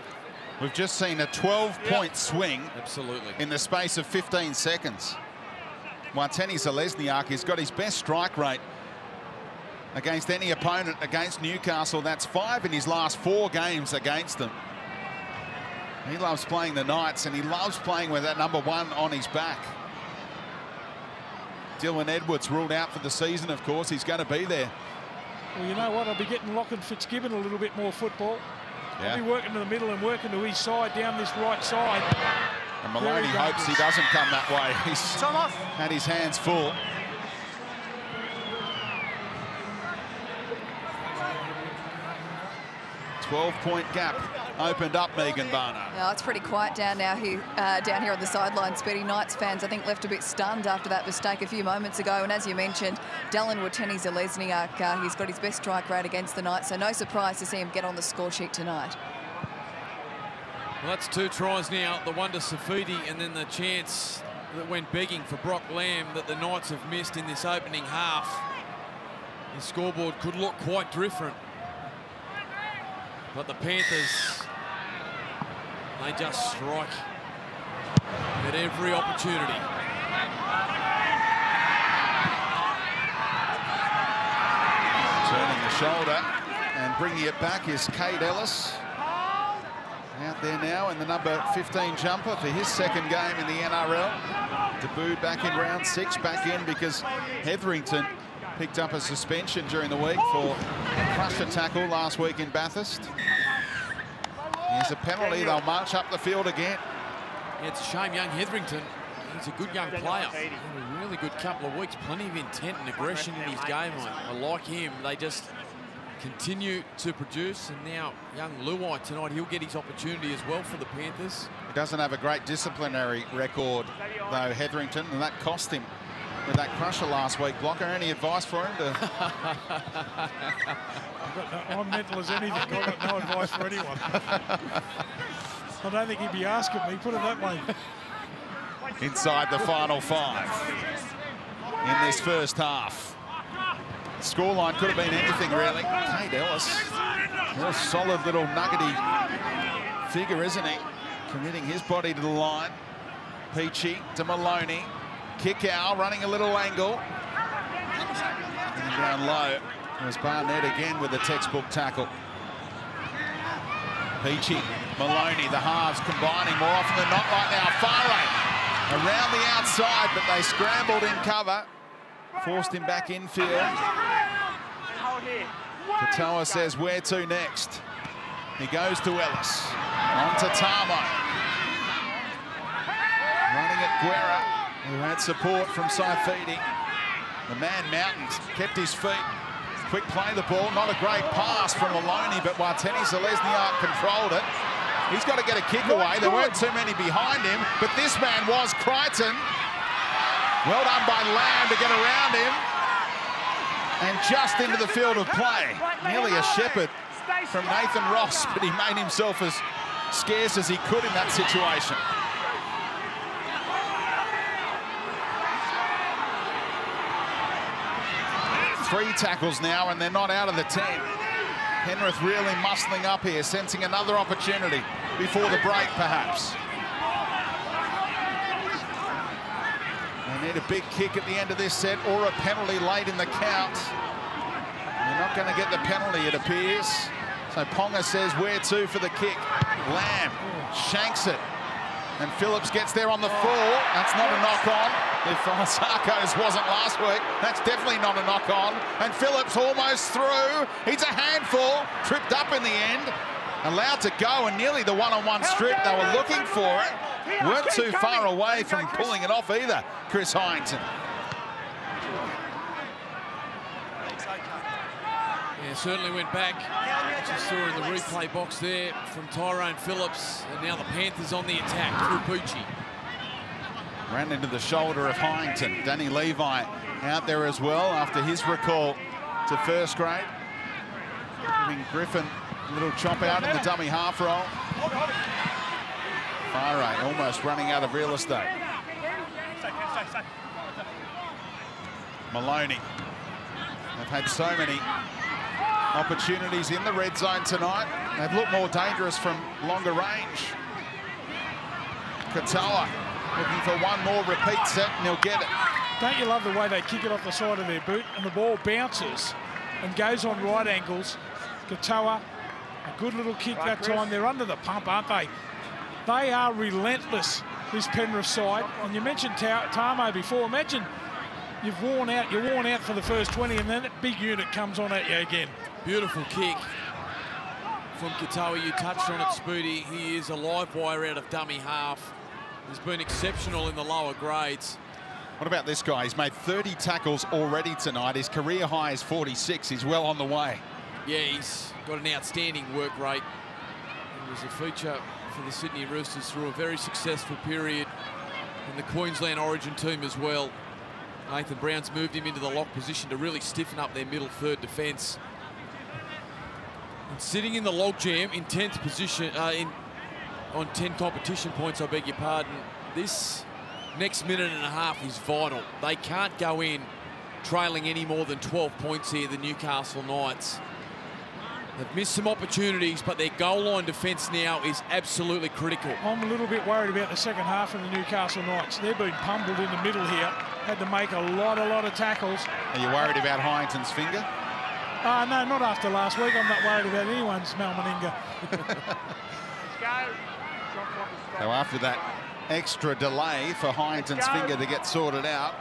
We've just seen a 12-point swing in the space of 15 seconds. Watene-Zelezniak has got his best strike rate against any opponent against Newcastle. That's 5 in his last 4 games against them. He loves playing the Knights, and he loves playing with that number 1 on his back. Dylan Edwards ruled out for the season, of course. He's going to be there Well, you know what? I'll be getting Lachlan Fitzgibbon a little bit more football. Yeah. I'll be working to the middle and working to his side, down this right side. And Maloney hopes he doesn't come that way. He's had his hands full. Twelve-point gap opened up, Megan Barner. Yeah, it's pretty quiet down now here, down here on the sidelines. Speedy Knights fans, I think, left a bit stunned after that mistake a few moments ago. And as you mentioned, Dallin Watene-Zelezniak, he's got his best strike rate against the Knights, so no surprise to see him get on the score sheet tonight. Well, that's two tries now, the one to Saifiti and then the chance that went begging for Brock Lamb that the Knights have missed in this opening half. The scoreboard could look quite different. But the Panthers, they just strike at every opportunity. Turning the shoulder and bringing it back is Kate Ellis. Out there now in the number 15 jumper for his second game in the NRL. Debut back in round 6, back in because Hetherington picked up a suspension during the week for a crusher tackle last week in Bathurst. Here's a penalty. They'll march up the field again. Yeah, it's a shame young Hetherington. He's a good young player. A really good couple of weeks. Plenty of intent and aggression in his game. I like him. They just continue to produce. And now young Luai tonight, he'll get his opportunity as well for the Panthers. He doesn't have a great disciplinary record, though, Hetherington, and that cost him with that crusher last week. Blocker, any advice for him? I'm mental as anything. I've got no advice for anyone. I don't think he'd be asking me, put it that way. Inside the final 5 in this first half. Scoreline could have been anything, really. Kate Ellis, a solid little nuggety figure, isn't he? Committing his body to the line. Peachey to Maloney. Kikau running a little angle. And down low. There's Barnett again with the textbook tackle. Peachey, Maloney, the halves combining more often than not right now. Farah around the outside, but they scrambled in cover. Forced him back infield. Katoa says, where to next? He goes to Ellis. On to Tamo. Running at Guerra, who had support from Saifiti. The man Mountains kept his feet. Quick play the ball, not a great pass from Maloney, but Watene-Zelezniak controlled it. He's got to get a kick away. There weren't too many behind him, but this man was Crichton. Well done by Lamb to get around him. And just into the field of play. Nearly a shepherd from Nathan Ross, but he made himself as scarce as he could in that situation. Three tackles now, and they're not out of the 10. Penrith really muscling up here, sensing another opportunity before the break, perhaps. They need a big kick at the end of this set, or a penalty late in the count. They're not going to get the penalty, it appears. So Ponga says, where to for the kick. Lamb shanks it. And Phillips gets there on the full. That's not a knock-on. If Sarko's wasn't last week, that's definitely not a knock-on. And Phillips almost through. He's a handful. Tripped up in the end. Allowed to go, and nearly the one-on-one strip. They were looking for it. Weren't too far away from pulling it off either, Chris Hyington. Yeah, certainly went back, as you saw in the replay box there, from Tyrone Phillips. And now the Panthers on the attack through Peachey. Ran into the shoulder of Hyington. Danny Levi out there as well after his recall to first grade. Giving Griffin a little chop out in the dummy half roll. Farah almost running out of real estate. Maloney. They've had so many opportunities in the red zone tonight. They've looked more dangerous from longer range. Katoa looking for one more repeat set and he'll get it. Don't you love the way they kick it off the side of their boot and the ball bounces and goes on right angles. Katoa, a good little kick right, that Chris. Time. They're under the pump, aren't they? They are relentless, this Penrith side. And you mentioned Tamou before. Imagine You're worn out for the first 20, and then that big unit comes on at you again. Beautiful kick from Katoa. You touched on it, Spoodie. He is a live wire out of dummy half. He's been exceptional in the lower grades. What about this guy? He's made 30 tackles already tonight. His career high is 46. He's well on the way. Yeah, he's got an outstanding work rate. He was a feature for the Sydney Roosters through a very successful period in the Queensland Origin team as well. Nathan Brown's moved him into the lock position to really stiffen up their middle third defence. And sitting in the log jam in 10th position, on 10 competition points, I beg your pardon, this next minute and a half is vital. They can't go in trailing any more than 12 points here, the Newcastle Knights. They've missed some opportunities, but their goal line defence now is absolutely critical. I'm a little bit worried about the second half of the Newcastle Knights. They've been pummeled in the middle here. Had to make a lot of tackles. Are you worried about Hyington's finger? No, not after last week. I'm not worried about anyone's malmeninga. So after that extra delay for Hyington's finger to get sorted out,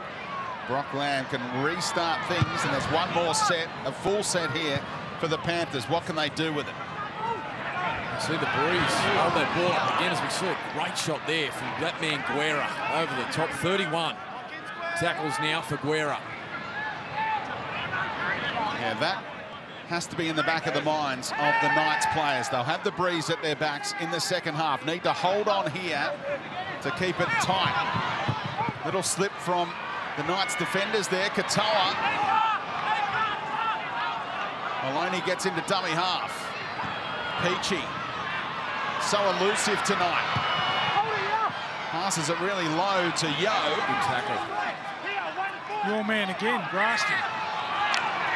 Brock Lamb can restart things, and there's one more set, a full set here for the Panthers. What can they do with it? See the breeze. Oh, they ball up again, as we saw. Great shot there from that man Guerra over the top. 31 tackles now for Guerra. Yeah, that has to be in the back of the minds of the Knights players. They'll have the breeze at their backs in the second half. Need to hold on here to keep it tight. Little slip from the Knights defenders there. Katoa. Maloney gets into dummy half. Peachey, so elusive tonight. Passes it really low to Yeo. Good tackle. Your man again, Graston.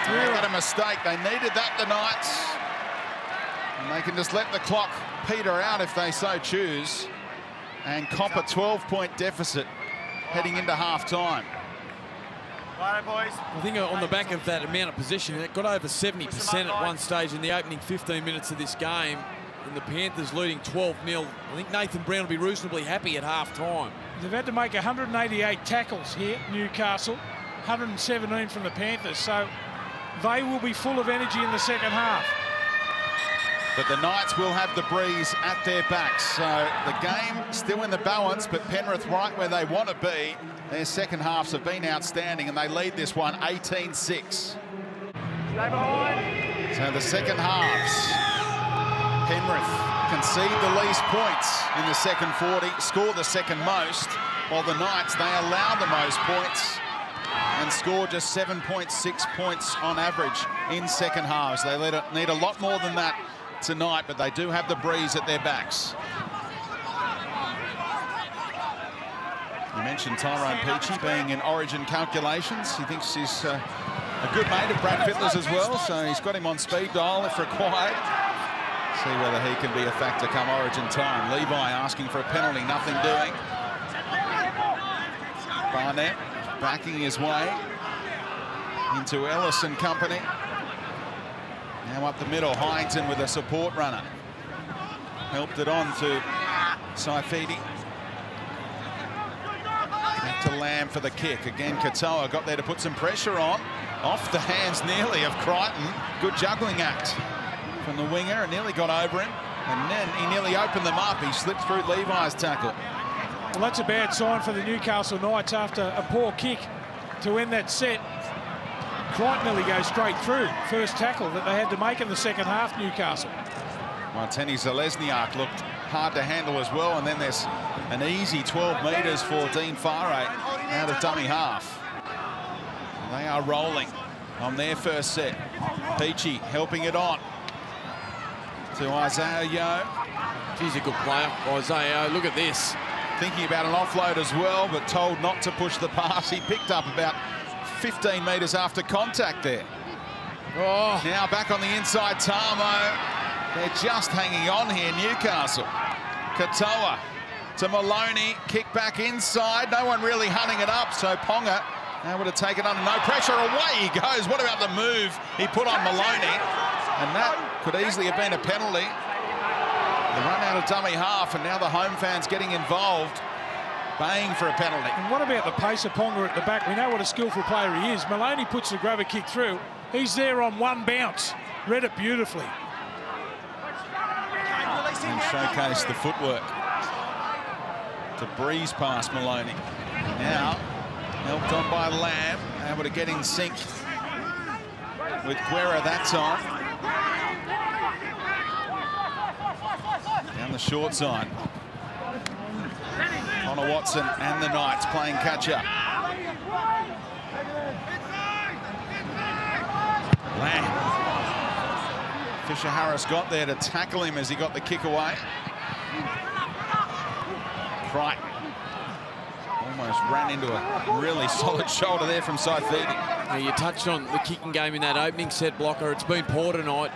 They got a mistake. They needed that, the Knights. And they can just let the clock peter out if they so choose. And cop a 12-point deficit heading into half-time. I think on the back of that amount of possession, it got over 70% at one stage in the opening 15 minutes of this game, and the Panthers leading 12-0. I think Nathan Brown will be reasonably happy at half-time. They've had to make 188 tackles here, Newcastle, 117 from the Panthers, so they will be full of energy in the second half. But the Knights will have the breeze at their backs, so the game still in the balance, but Penrith right where they want to be. Their second halves have been outstanding, and they lead this one 18-6. So the second halves, Penrith concede the least points in the second 40, score the second most, while the Knights, they allow the most points and score just 7.6 points on average in second halves. They need a lot more than that tonight, but they do have the breeze at their backs. You mentioned Tyrone Peachey being in Origin calculations. He thinks he's a good mate of Brad Fittler's as well, so he's got him on speed dial if required. See whether he can be a factor come Origin time. Levi asking for a penalty, nothing doing. Barnett backing his way into Ellis and company. Now up the middle, Hyington with a support runner. Helped it on to Saifiti. To Lamb for the kick. Again, Katoa got there to put some pressure on. Off the hands nearly of Crichton. Good juggling act from the winger. It nearly got over him. And then he nearly opened them up. He slipped through Levi's tackle. Well, that's a bad sign for the Newcastle Knights after a poor kick to end that set. Crichton nearly goes straight through. First tackle that they had to make in the second half, Newcastle. Watene-Zelezniak looked hard to handle as well, and then there's an easy 12 metres for Dean Farah out of dummy half. And they are rolling on their first set. Peachey helping it on to Isaah Yeo. He's a good player, Isaah Yeo. Look at this. Thinking about an offload as well, but told not to push the pass. He picked up about 15 metres after contact there. Oh. Now back on the inside, Tamou. They're just hanging on here, Newcastle. Katoa to Maloney, kick back inside. No one really hunting it up, so Ponga now would have taken under no pressure. Away he goes. What about the move he put on Maloney? And that could easily have been a penalty. The run out of dummy half, and now the home fans getting involved. baying for a penalty. And what about the pace of Ponga at the back? We know what a skillful player he is. Maloney puts the grubber kick through. He's there on one bounce. Read it beautifully. And showcase the footwork to breeze past Maloney. Now, helped on by Lamb. Able to get in sync with Guerra that time. Down the short side. Connor Watson and the Knights playing catch-up. Lamb. Fisher Harris got there to tackle him as he got the kick away. Crichton almost ran into a really solid shoulder there from Saifiti. Yeah, you touched on the kicking game in that opening set blocker. It's been poor tonight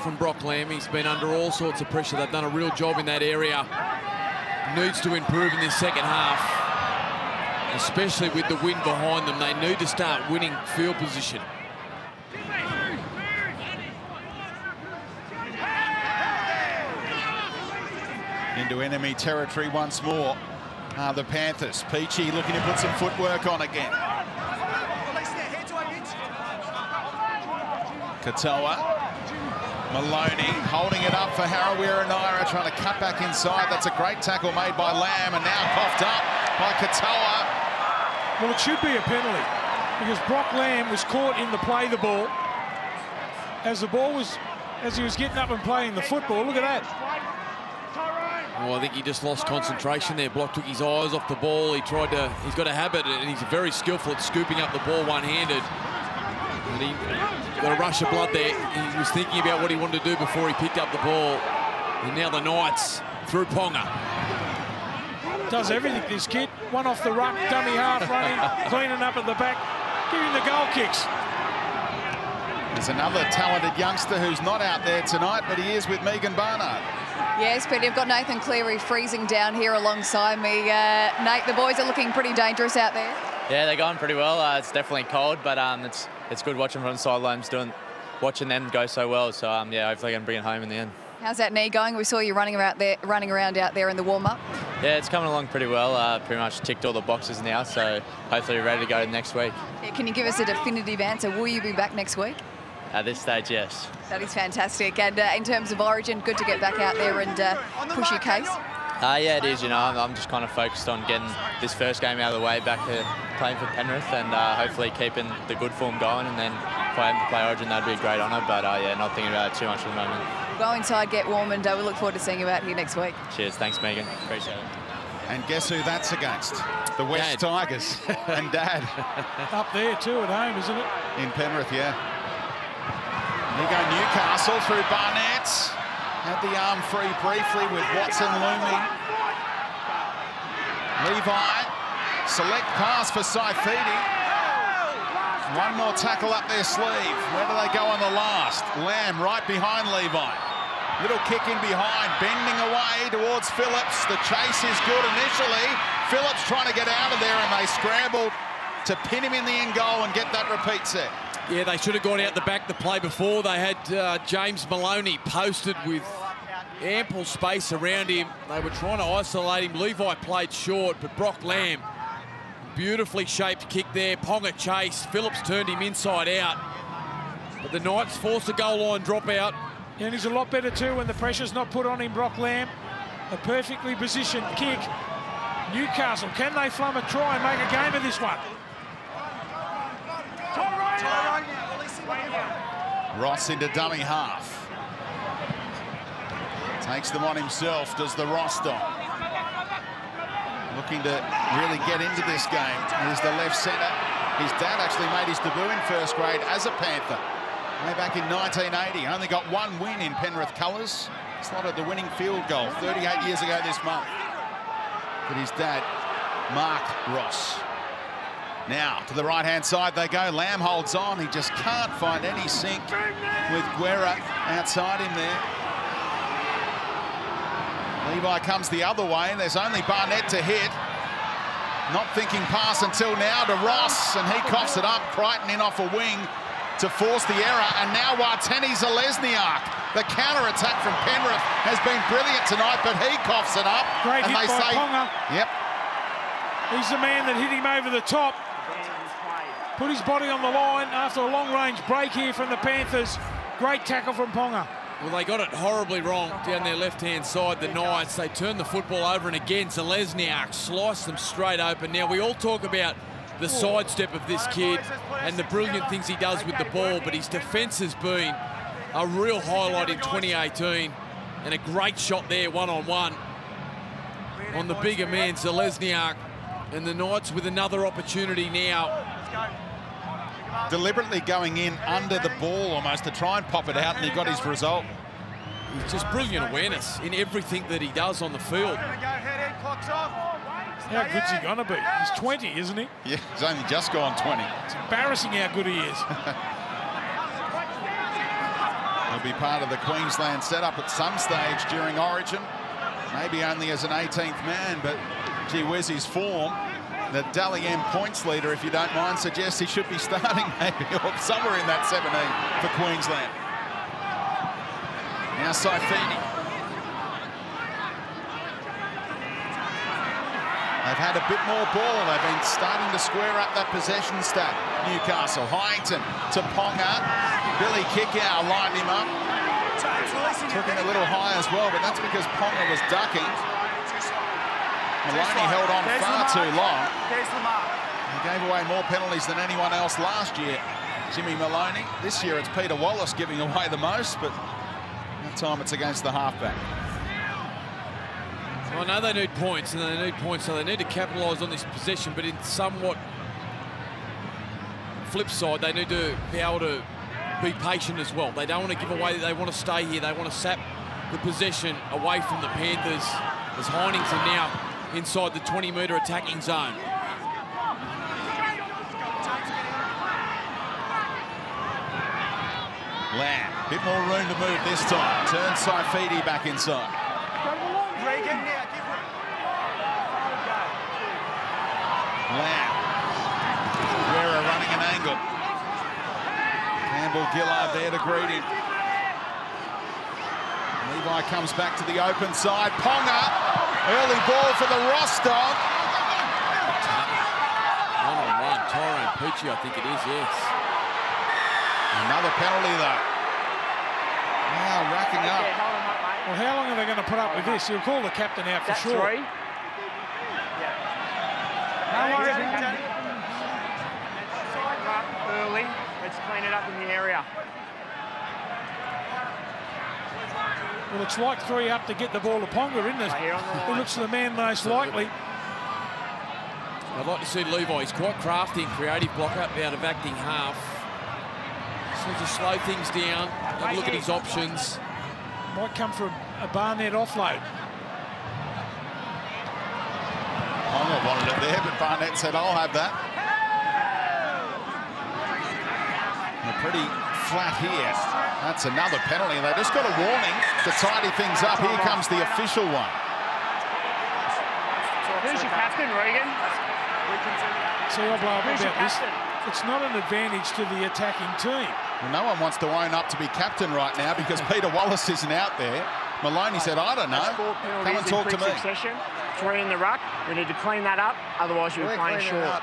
from Brock Lamb. He's been under all sorts of pressure. They've done a real job in that area. Needs to improve in this second half, especially with the wind behind them. They need to start winning field position. Into enemy territory once more are the Panthers. Peachey looking to put some footwork on again. Katoa. Maloney holding it up for Harawira-Naera, trying to cut back inside. That's a great tackle made by Lamb, and now coughed up by Katoa. Well, it should be a penalty because Brock Lamb was caught in the play the ball. As the ball was, as he was getting up and playing the football, look at that. Well, I think he just lost concentration there. Brock took his eyes off the ball. He tried to, he's got a habit, and he's very skillful at scooping up the ball one-handed. And he got a rush of blood there. He was thinking about what he wanted to do before he picked up the ball. And now the Knights through Ponga. Does everything, this kid. One off the ruck, dummy half running, cleaning up at the back, giving the goal kicks. There's another talented youngster who's not out there tonight, but he is with Megan Barnard. Yes, Peter, you've got Nathan Cleary freezing down here alongside me. Nate, the boys are looking pretty dangerous out there. Yeah, they're going pretty well. It's definitely cold, but it's good watching from the sidelines, watching them go so well. So yeah, hopefully I can bring it home in the end. How's that knee going? We saw you running around out there in the warm-up. Yeah, it's coming along pretty well. Pretty much ticked all the boxes now, so hopefully we're ready to go next week. Yeah, can you give us a definitive answer? Will you be back next week? At this stage, yes. That is fantastic. And in terms of Origin, good to get back out there and push your case. Yeah, it is, you know, I'm just kind of focused on getting this first game out of the way, back to playing for Penrith, and hopefully keeping the good form going, and then if I have to play Origin, that'd be a great honour, but yeah, not thinking about it too much at the moment. Go inside, get warm, and we look forward to seeing you out here next week. Cheers, thanks Megan, appreciate it. And guess who that's against? The West Dad. Tigers and Dad. Up there too at home, isn't it? In Penrith, yeah. And you go Newcastle through Barnett. Had the arm free briefly with Watson looming. Levi, select pass for Saifiti. One more tackle up their sleeve. Where do they go on the last? Lamb right behind Levi. Little kick in behind, bending away towards Phillips. The chase is good initially. Phillips trying to get out of there, and they scrambled to pin him in the end goal and get that repeat set. Yeah, they should have gone out the back the play before. They had James Maloney posted with ample space around him. They were trying to isolate him. Levi played short, but Brock Lamb, beautifully shaped kick there. Ponga chase. Phillips turned him inside out. But the Knights forced a goal line dropout. And he's a lot better too when the pressure's not put on him, Brock Lamb. A perfectly positioned kick. Newcastle, can they flum a try and make a game of this one? Ross into dummy half. Takes them on himself, does the Rostom. Looking to really get into this game. Here's the left centre. His dad actually made his debut in first grade as a Panther. Way back in 1980. Only got one win in Penrith colours. Slotted the winning field goal 38 years ago this month. But his dad, Mark Ross. Now, to the right-hand side they go. Lamb holds on. He just can't find any sync with Guerra outside him there. Levi comes the other way, and there's only Barnett to hit. Not thinking pass until now to Ross, and he coughs it up. Crichton in off a wing to force the error, and now Watene-Zelezniak. The counter-attack from Penrith has been brilliant tonight, but he coughs it up. Great hit by Ponga. Yep. He's the man that hit him over the top. Put his body on the line after a long-range break here from the Panthers. Great tackle from Ponga. Well, they got it horribly wrong down their left-hand side, the Knights. They turned the football over, and again, Zelezniak sliced them straight open. Now, we all talk about the sidestep of this kid and the brilliant things he does with the ball, but his defence has been a real highlight in 2018, and a great shot there one-on-one on the bigger man, Zelezniak, and the Knights with another opportunity now. Deliberately going in under the ball almost to try and pop it out, and he got his result. It's just brilliant awareness in everything that he does on the field. How good's he gonna be? He's 20, isn't he? Yeah, he's only just gone 20. It's embarrassing how good he is. He'll be part of the Queensland setup at some stage during Origin. Maybe only as an 18th man, but gee whiz, his form. The Dally M points leader, if you don't mind, suggests he should be starting maybe or somewhere in that 17 for Queensland. Now Saifiti. They've had a bit more ball. They've been starting to square up that possession stat. Newcastle, Hyington to Ponga. Billy Kikau lined him up. Took it a little high as well, but that's because Ponga was ducking. Maloney held on far too long. He gave away more penalties than anyone else last year, Jimmy Maloney. This year it's Peter Wallace giving away the most, but that time it's against the halfback. Well, I know they need points, and they need points, so they need to capitalise on this possession, but in somewhat flip side, they need to be able to be patient as well. They don't want to give away, they want to stay here, they want to sap the possession away from the Panthers, as Hyington now inside the 20-metre attacking zone. Lamb, a bit more room to move this time. Turns Saifiti back inside. Lamb. Guerra running an angle. Campbell-Gillard there to greet him. Levi comes back to the open side. Ponga. Early ball for the roster. One-on-one, Tyrone Peachey, I think it is, yes. Another penalty, though. Now racking up. Well, how long are they going to put up with this? He'll call the captain out for sure. That's three. Early, let's clean it up in the area. Well, it's like three up to get the ball to Ponga, isn't it? Who looks the man most likely. I'd like to see Levi. He's quite crafty and creative block up out of acting half. Just needs to slow things down, have a look at his options. Might come from a Barnett offload. Ponga wanted it there, but Barnett said, I'll have that. They're pretty flat here. That's another penalty. They just got a warning to tidy things up. Here comes the official one. Who's your captain, Reagan? See, I'll blow up about this. It's not an advantage to the attacking team. Well, no one wants to own up to be captain right now because Peter Wallace isn't out there. Maloney said, I don't know. Come and talk to me. Three in the ruck. We need to clean that up. Otherwise, we're playing short.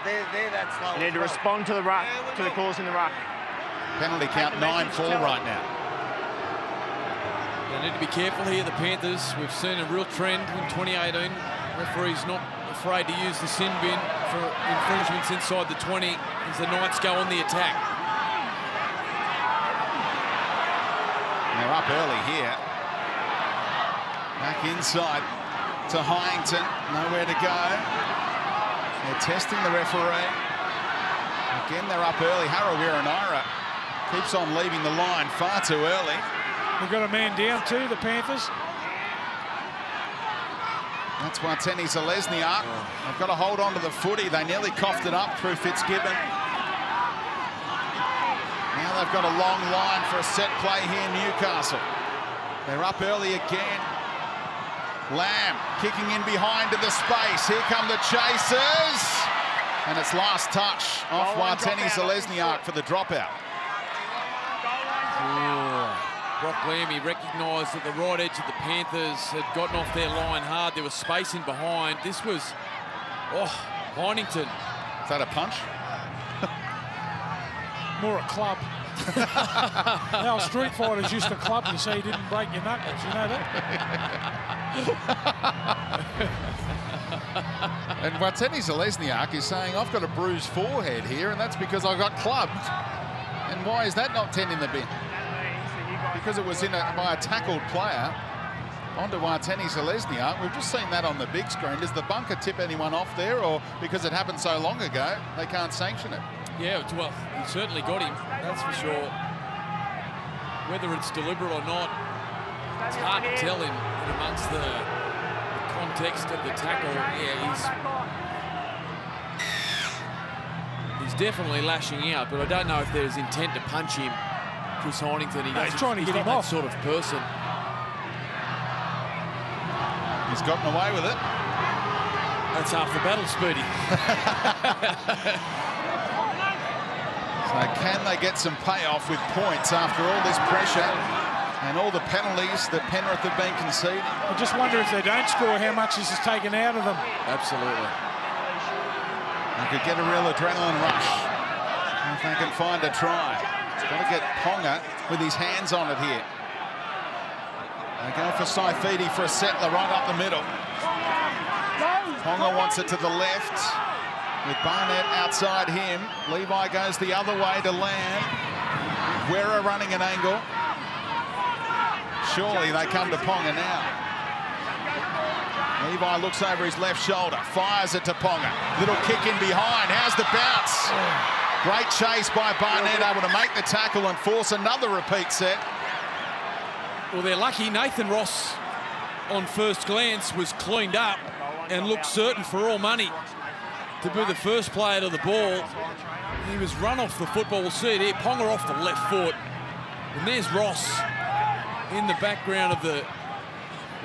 We need to respond to the ruck, to the calls in the ruck. Penalty count 9-4 right now. They need to be careful here, the Panthers. We've seen a real trend in 2018. Referees not afraid to use the sin bin for infringements inside the 20 as the Knights go on the attack. And they're up early here. Back inside to Hyington. Nowhere to go. They're testing the referee. Again, they're up early. Harawira-Naera keeps on leaving the line far too early. We've got a man down too, the Panthers. That's Watene-Zelezniak. Oh. They've got to hold on to the footy. They nearly coughed it up through Fitzgibbon. Now they've got a long line for a set play here in Newcastle. They're up early again. Lamb kicking in behind to the space. Here come the chasers. And it's last touch off Watene-Zelezniak for the dropout. Brock Lamb, he recognised that the right edge of the Panthers had gotten off their line hard. There was space in behind. This was, Hyington. Is that a punch? More a club. Now street fighters used to club you so you didn't break your knuckles, you know that? And Watene-Zelezniak is saying, I've got a bruised forehead here, and that's because I got clubbed. And why is that not 10 in the bin? Because it was in by a tackled player onto Watene-Zelezniak. We've just seen that on the big screen. Does the bunker tip anyone off there, or because it happened so long ago, they can't sanction it? Yeah, well, he certainly got him, that's for sure. Whether it's deliberate or not, it's hard to tell him amongst the context of the tackle. Yeah, he's definitely lashing out, but I don't know if there's intent to punch him. Chris Hyington, he's trying to get him off. That sort of person. He's gotten away with it. That's half the battle, Speedy. So can they get some payoff with points after all this pressure and all the penalties that Penrith have been conceding? I just wonder if they don't score how much this is taken out of them. Absolutely. They could get a real adrenaline rush if they can find a try. It's got to get Ponga with his hands on it here. They go for Saifiti for a settler right up the middle. Ponga wants it to the left. With Barnett outside him, Levi goes the other way to Lamb. Wera running an angle. Surely they come to Ponga now. Levi looks over his left shoulder, fires it to Ponga. Little kick in behind, how's the bounce? Great chase by Barnett, able to make the tackle and force another repeat set. Well, they're lucky Nathan Ross, on first glance, was cleaned up and looked certain for all money to be the first player to the ball. He was run off the football. We'll see it here. Ponga off the left foot. And there's Ross in the background of the...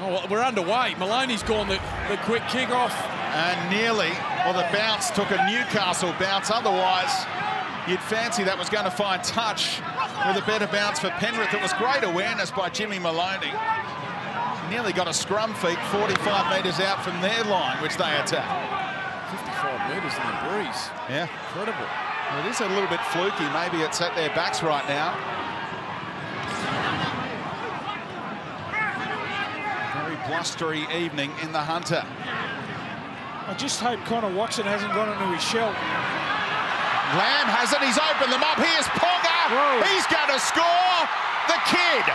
Oh, we're underway. Maloney's gone the quick kick off. And nearly. Well, the bounce took a Newcastle bounce. Otherwise, you'd fancy that was going to find touch with a better bounce for Penrith. It was great awareness by Jimmy Maloney. He nearly got a scrum feet 45 metres out from their line, which they attack. 55 metres in the breeze. Yeah. Incredible. Well, it is a little bit fluky. Maybe it's at their backs right now. Very blustery evening in the Hunter. I just hope Connor Watson hasn't gone into his shell. Lamb has it. He's opened them up. Here's Ponga. Whoa. He's going to score. The kid.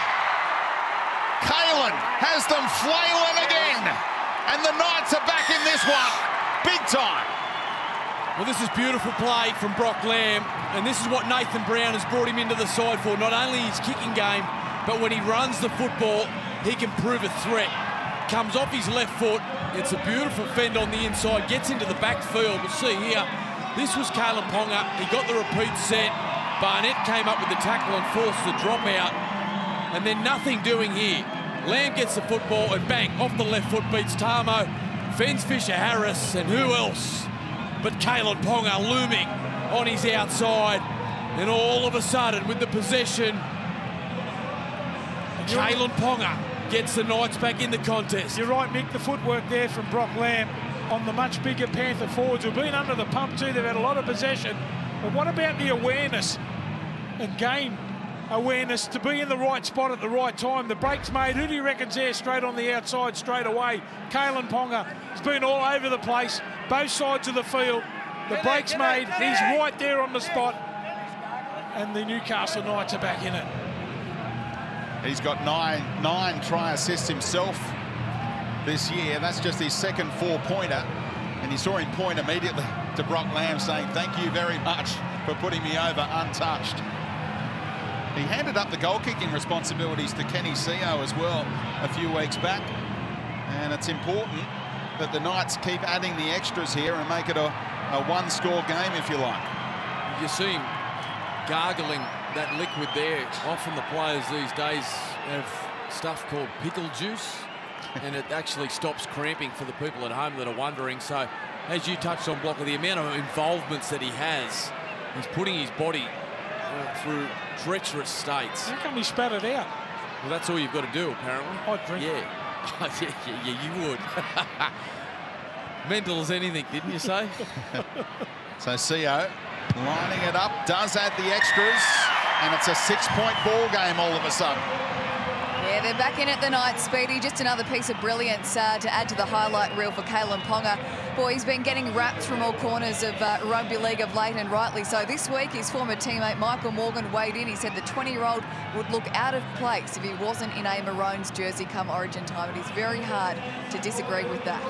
Kalyn has them flailing again. And the Knights are back in this one. Big time. Well, this is beautiful play from Brock Lamb, and this is what Nathan Brown has brought him into the side for. Not only his kicking game, but when he runs the football, he can prove a threat. Comes off his left foot. It's a beautiful fend on the inside. Gets into the backfield. We'll see here. This was Kalyn Ponga. He got the repeat set. Barnett came up with the tackle and forced the drop out. And then nothing doing here. Lamb gets the football and bang, off the left foot beats Tamou. Fends Fisher Harris, and who else but Kalyn Ponga looming on his outside. And all of a sudden, with the possession, Kalyn Ponga gets the Knights back in the contest. You're right, Mick, the footwork there from Brock Lamb on the much bigger Panther forwards who've been under the pump too. They've had a lot of possession. But what about the awareness and game awareness to be in the right spot at the right time? The break's made. Who do you reckon's there straight on the outside straight away? Kalyn Ponga. He's been all over the place, both sides of the field. The break's made. He's right there on the spot. And the Newcastle Knights are back in it. He's got nine try assists himself this year. That's just his second four-pointer. And he saw him point immediately to Brock Lamb saying, thank you very much for putting me over untouched. He handed up the goal-kicking responsibilities to Kenny Seo as well a few weeks back. And it's important that the Knights keep adding the extras here and make it a one-score game, if you like. You see him gargling that liquid there. Often the players these days have stuff called pickle juice, and it actually stops cramping for the people at home that are wondering. So, as you touched on, Blocker, the amount of involvements that he has, he's putting his body through treacherous states. How come he spat it out? Well, that's all you've got to do, apparently. I'd drink it. Yeah, you would. Mental as anything, didn't you say? So Sio lining it up, does add the extras, and it's a 6-point ball game all of a sudden. Yeah, they're back in it, the Knights, Speedy. Just another piece of brilliance to add to the highlight reel for Kalyn Ponga. Boy, he's been getting wrapped from all corners of rugby league of late, and rightly so. This week, his former teammate Michael Morgan weighed in. He said the 20-year-old would look out of place if he wasn't in a Maroons jersey come Origin time. It is very hard to disagree with that.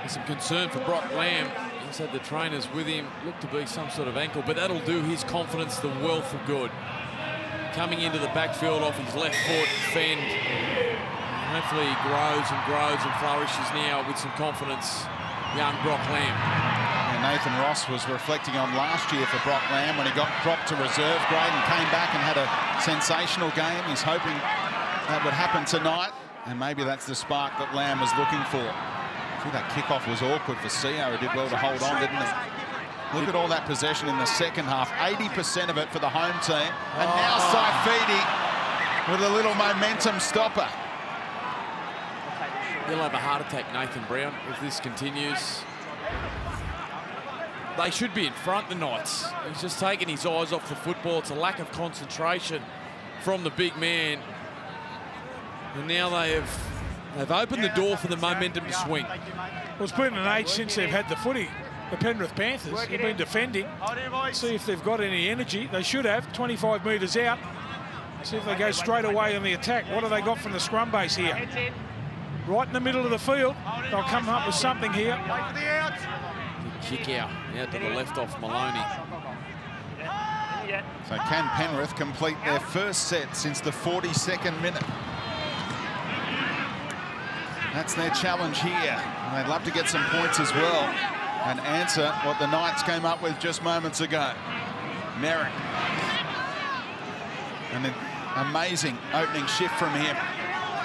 There's some concern for Brock Lamb. He's had the trainers with him. Looked to be some sort of ankle, but that'll do his confidence the world of good. Coming into the backfield off his left foot, fend. Hopefully he grows and grows and flourishes now with some confidence, young Brock Lamb. And Nathan Ross was reflecting on last year for Brock Lamb when he got dropped to reserve grade and came back and had a sensational game. He's hoping that would happen tonight, and maybe that's the spark that Lamb was looking for. Gee, that kickoff was awkward for Sio. He did well to hold on, didn't he? Look at all that possession in the second half. 80% of it for the home team. And now Saifiti with a little momentum stopper. He'll have a heart attack, Nathan Brown, if this continues. They should be in front, the Knights. He's just taking his eyes off the football. It's a lack of concentration from the big man. And now they have opened the door for the momentum to swing. Well, it's been an age since they've had the footy. The Penrith Panthers have been defending. See if they've got any energy. They should have, 25 metres out. See if they go straight away on the attack. What have they got from the scrum base here? Right in the middle of the field. They'll come up with something here. Kick out. Now to the left off Maloney. So can Penrith complete their first set since the 42nd minute? That's their challenge here. And they'd love to get some points as well. And answer what the Knights came up with just moments ago. Merrin. And an amazing opening shift from him.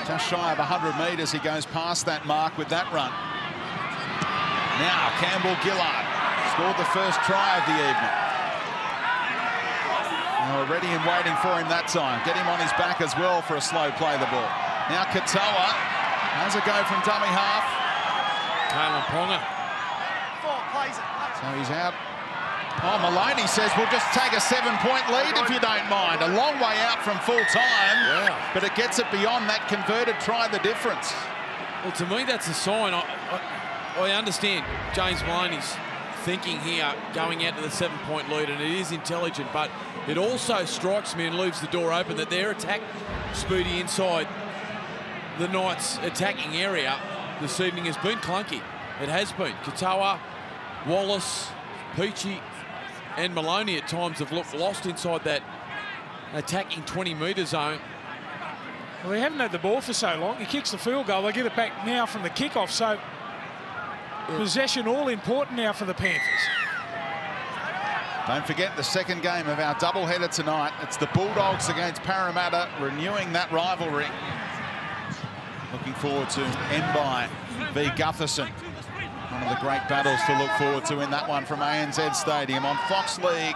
Just shy of 100 metres, he goes past that mark with that run. Now Campbell-Gillard scored the first try of the evening. Now already in waiting for him that time. Get him on his back as well for a slow play the ball. Now Katoa has a go from dummy half. Kalyn Ponga. So he's out. Oh, Maloney says we'll just take a 7-point lead if you don't mind. A long way out from full time, yeah. But it gets it beyond that converted try, the difference. Well, to me, that's a sign. I understand James Maloney's thinking here, going out to the 7-point lead, and it is intelligent, but it also strikes me and leaves the door open that their attack, Speedy, inside the Knights' attacking area this evening has been clunky. It has been. Katoa, Wallace, Peachey and Maloney at times have looked lost inside that attacking 20-metre zone. Well, they haven't had the ball for so long. He kicks the field goal. They get it back now from the kickoff. So possession all important now for the Panthers. Don't forget the second game of our doubleheader tonight. It's the Bulldogs against Parramatta, renewing that rivalry. Looking forward to Mbai v Gutherson. One of the great battles to look forward to in that one from ANZ Stadium on Fox League,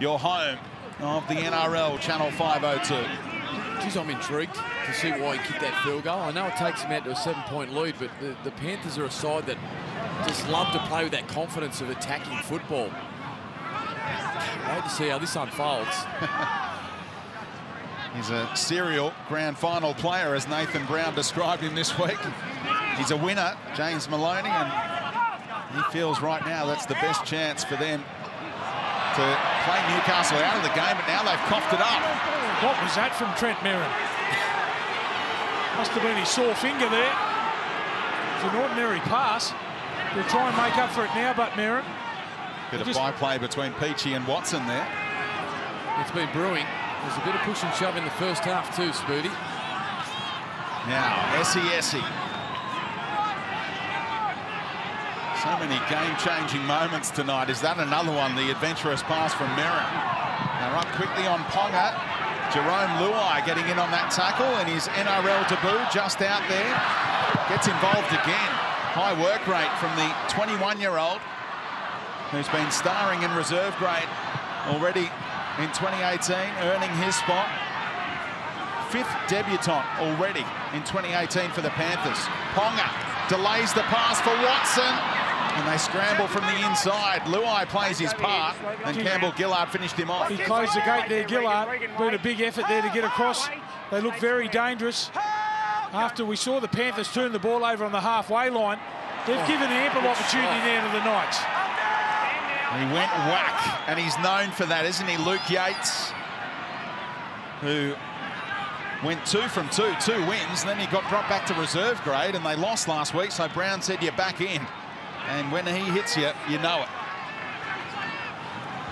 your home of the NRL, Channel 502. Geez, I'm intrigued to see why he kicked that field goal. I know it takes him out to a 7-point lead, but the Panthers are a side that just love to play with that confidence of attacking football. I hate to see how this unfolds. He's a serial grand final player, as Nathan Brown described him this week. He's a winner, James Maloney, and he feels right now that's the best chance for them to play Newcastle out of the game, but now they've coughed it up. What was that from Trent Merrin? Must have been his sore finger there. It's an ordinary pass. They'll try and make up for it now, but Merrin... Bit of byplay between Peachey and Watson there. It's been brewing. There's a bit of push and shove in the first half too, Spoody. Now, Essie. So many game-changing moments tonight. Is that another one? The adventurous pass from Merrin. Now up quickly on Ponga. Jerome Luai getting in on that tackle, and his NRL debut just out there. Gets involved again. High work rate from the 21-year-old who's been starring in reserve grade already in 2018, earning his spot. Fifth debutant already in 2018 for the Panthers. Ponga. delays the pass for Watson, and they scramble from the inside. Luai plays his part, and Campbell-Gillard finished him off. He closed the gate there, Gillard. Doing a big effort there to get across. They look very dangerous. After we saw the Panthers turn the ball over on the halfway line, they've given ample opportunity there to the Knights. He went whack, and he's known for that, isn't he, Luke Yates? Who went 2 from 2, 2 wins, and then he got dropped back to reserve grade, and they lost last week, so Brown said, you're back in. And when he hits you, you know it.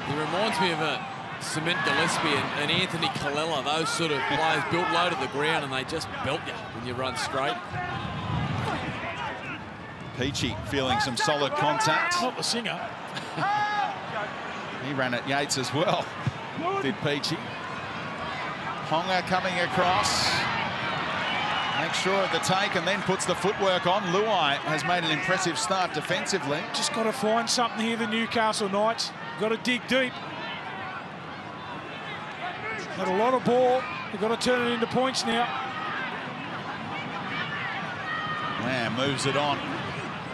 He reminds me of a Cement Gillespie and Anthony Colella, those sort of players built low to the ground, and they just belt you when you run straight. Peachey feeling some solid contact. Not the singer. He ran at Yates as well, did Peachey. Ponga coming across. Makes sure of the take and then puts the footwork on. Luai has made an impressive start defensively. Just got to find something here, the Newcastle Knights. Got to dig deep. Had a lot of ball. They've got to turn it into points now. Lamb moves it on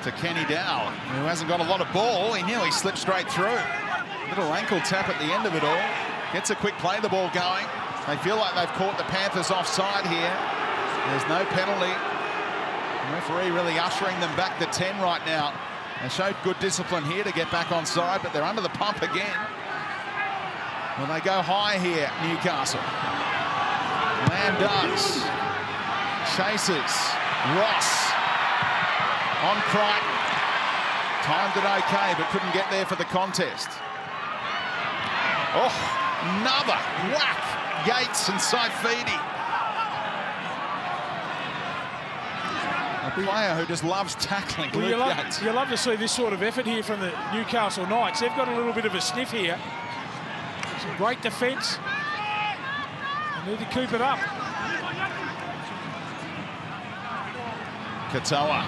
to Kenny Dowell, who hasn't got a lot of ball. He nearly slipped straight through. Little ankle tap at the end of it all. Gets a quick play, the ball going. They feel like they've caught the Panthers offside here. There's no penalty. The referee really ushering them back to 10 right now. They showed good discipline here to get back onside, but they're under the pump again. Well, they go high here, Newcastle. Lamb does. Chases. Ross. On Crichton. Timed it okay, but couldn't get there for the contest. Oh, another whack. Yates and Saifiti. A player who just loves tackling. Well, you love to see this sort of effort here from the Newcastle Knights. They've got a little bit of a sniff here. Some great defence. They need to keep it up. Katoa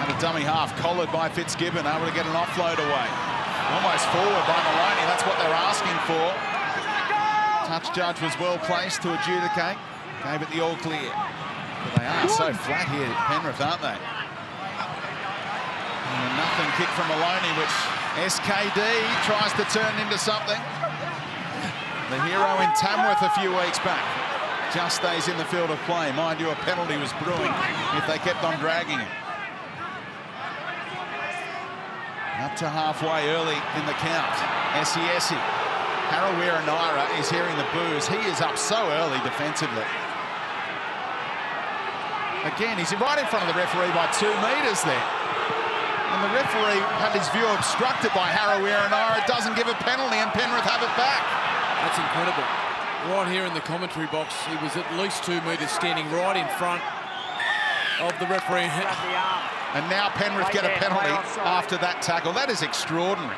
out of dummy half, collared by Fitzgibbon, able to get an offload away. Almost forward by Maloney, that's what they're asking for. Touch judge was well placed to adjudicate. Gave it the all clear. But they are so flat here at Penrith, aren't they? And a nothing kick from Maloney, which SKD tries to turn into something. The hero in Tamworth a few weeks back just stays in the field of play. Mind you, a penalty was brewing if they kept on dragging him. Up to halfway early in the count. Essie Essie. Harawira-Naera is hearing the boos. He is up so early defensively. Again, he's right in front of the referee by 2 metres there. And the referee had his view obstructed by Harawira-Naera. Doesn't give a penalty, and Penrith have it back. That's incredible. Right here in the commentary box, he was at least 2 metres standing right in front of the referee. And now Penrith get a penalty after that tackle. That is extraordinary.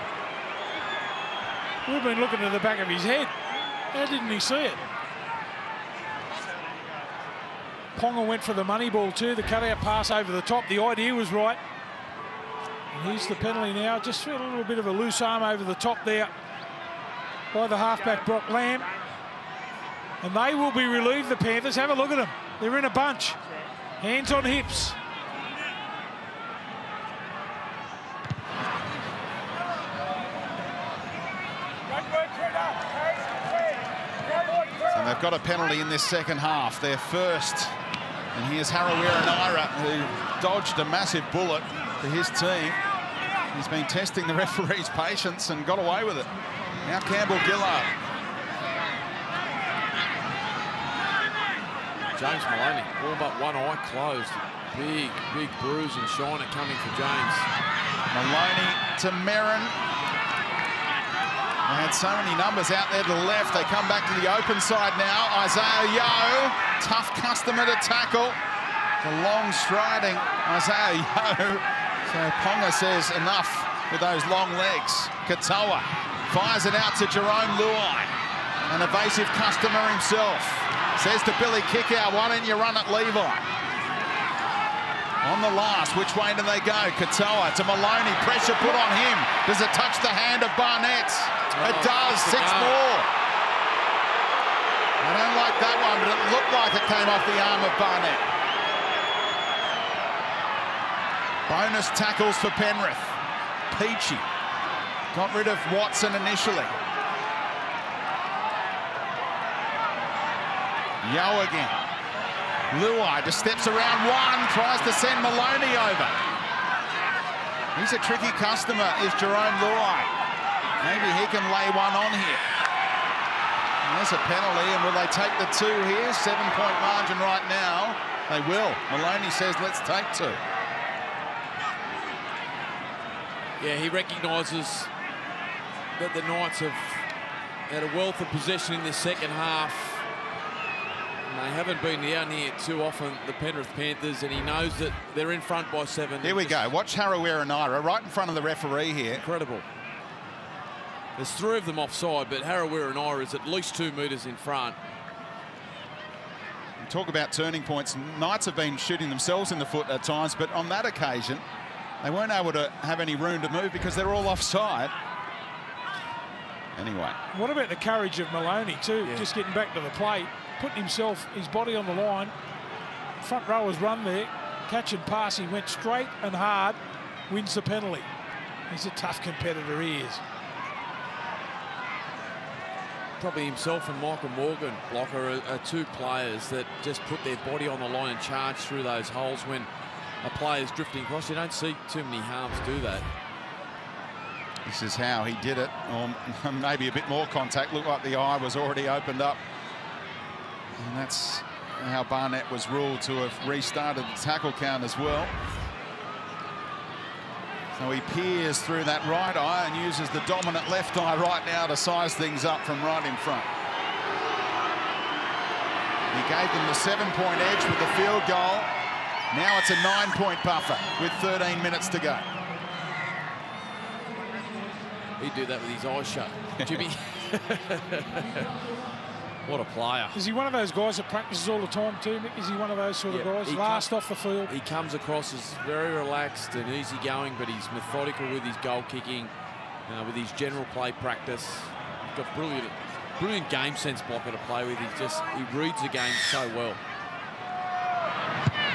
We've been looking at the back of his head. How didn't he see it? Ponga went for the money ball too, the cutout pass over the top. The idea was right. And here's the penalty now. Just a little bit of a loose arm over the top there by the halfback Brock Lamb, and they will be relieved, the Panthers. Have a look at them, they're in a bunch, hands on hips. And they've got a penalty in this second half, their first, and here's Harawira-Naera, who dodged a massive bullet to his team. He's been testing the referee's patience and got away with it. Now Campbell-Gillard. James Maloney, all but one eye closed. Big, big bruise and shiner coming for James. Maloney to Merrin. They had so many numbers out there to the left. They come back to the open side now. Isaah Yeo, tough customer to tackle. The long striding Isaah Yeo. So Ponga says enough with those long legs. Katoa fires it out to Jerome Luai, an evasive customer himself. Says to Billy Kikau, why don't you run at Levi? On the last, which way do they go? Katoa to Maloney, pressure put on him. Does it touch the hand of Barnett? It does, 6 more. I don't like that one, but it looked like it came off the arm of Barnett. Bonus tackles for Penrith. Peachey got rid of Watson initially. Yeo again. Luai just steps around one, tries to send Maloney over. He's a tricky customer, is Jerome Luai. Maybe he can lay one on here. And there's a penalty, and will they take the two here? 7-point margin right now. They will. Maloney says, let's take two. Yeah, he recognises that the Knights have had a wealth of possession in the second half. They haven't been down here too often, the Penrith Panthers, and he knows that they're in front by 7. Here we go. Watch Harawira-Naera right in front of the referee here. Incredible. There's 3 of them offside, but Harawira-Naera is at least 2 metres in front. You talk about turning points. Knights have been shooting themselves in the foot at times, but on that occasion, they weren't able to have any room to move because they're all offside. Anyway. What about the courage of Maloney, too? Yeah. Just getting back to the plate. Putting himself, his body on the line. Front rower's run there. Catch and pass. He went straight and hard. Wins the penalty. He's a tough competitor, he is. Probably himself and Michael Morgan, blocker, are 2 players that just put their body on the line and charge through those holes when a player's drifting across. You don't see too many halves do that. This is how he did it. Or maybe a bit more contact. Looked like the eye was already opened up. And that's how Barnett was ruled to have restarted the tackle count as well. So he peers through that right eye and uses the dominant left eye right now to size things up from right in front. He gave them the 7-point edge with the field goal. Now it's a 9-point buffer with 13 minutes to go. He'd do that with his eyes shut, Jimmy. What a player. Is he one of those guys that practices all the time too, Mick? Is he one of those sort of guys? Last off the field. He comes across as very relaxed and easygoing, but he's methodical with his goal kicking, with his general play practice. He's got brilliant game sense blocker to play with. He reads the game so well.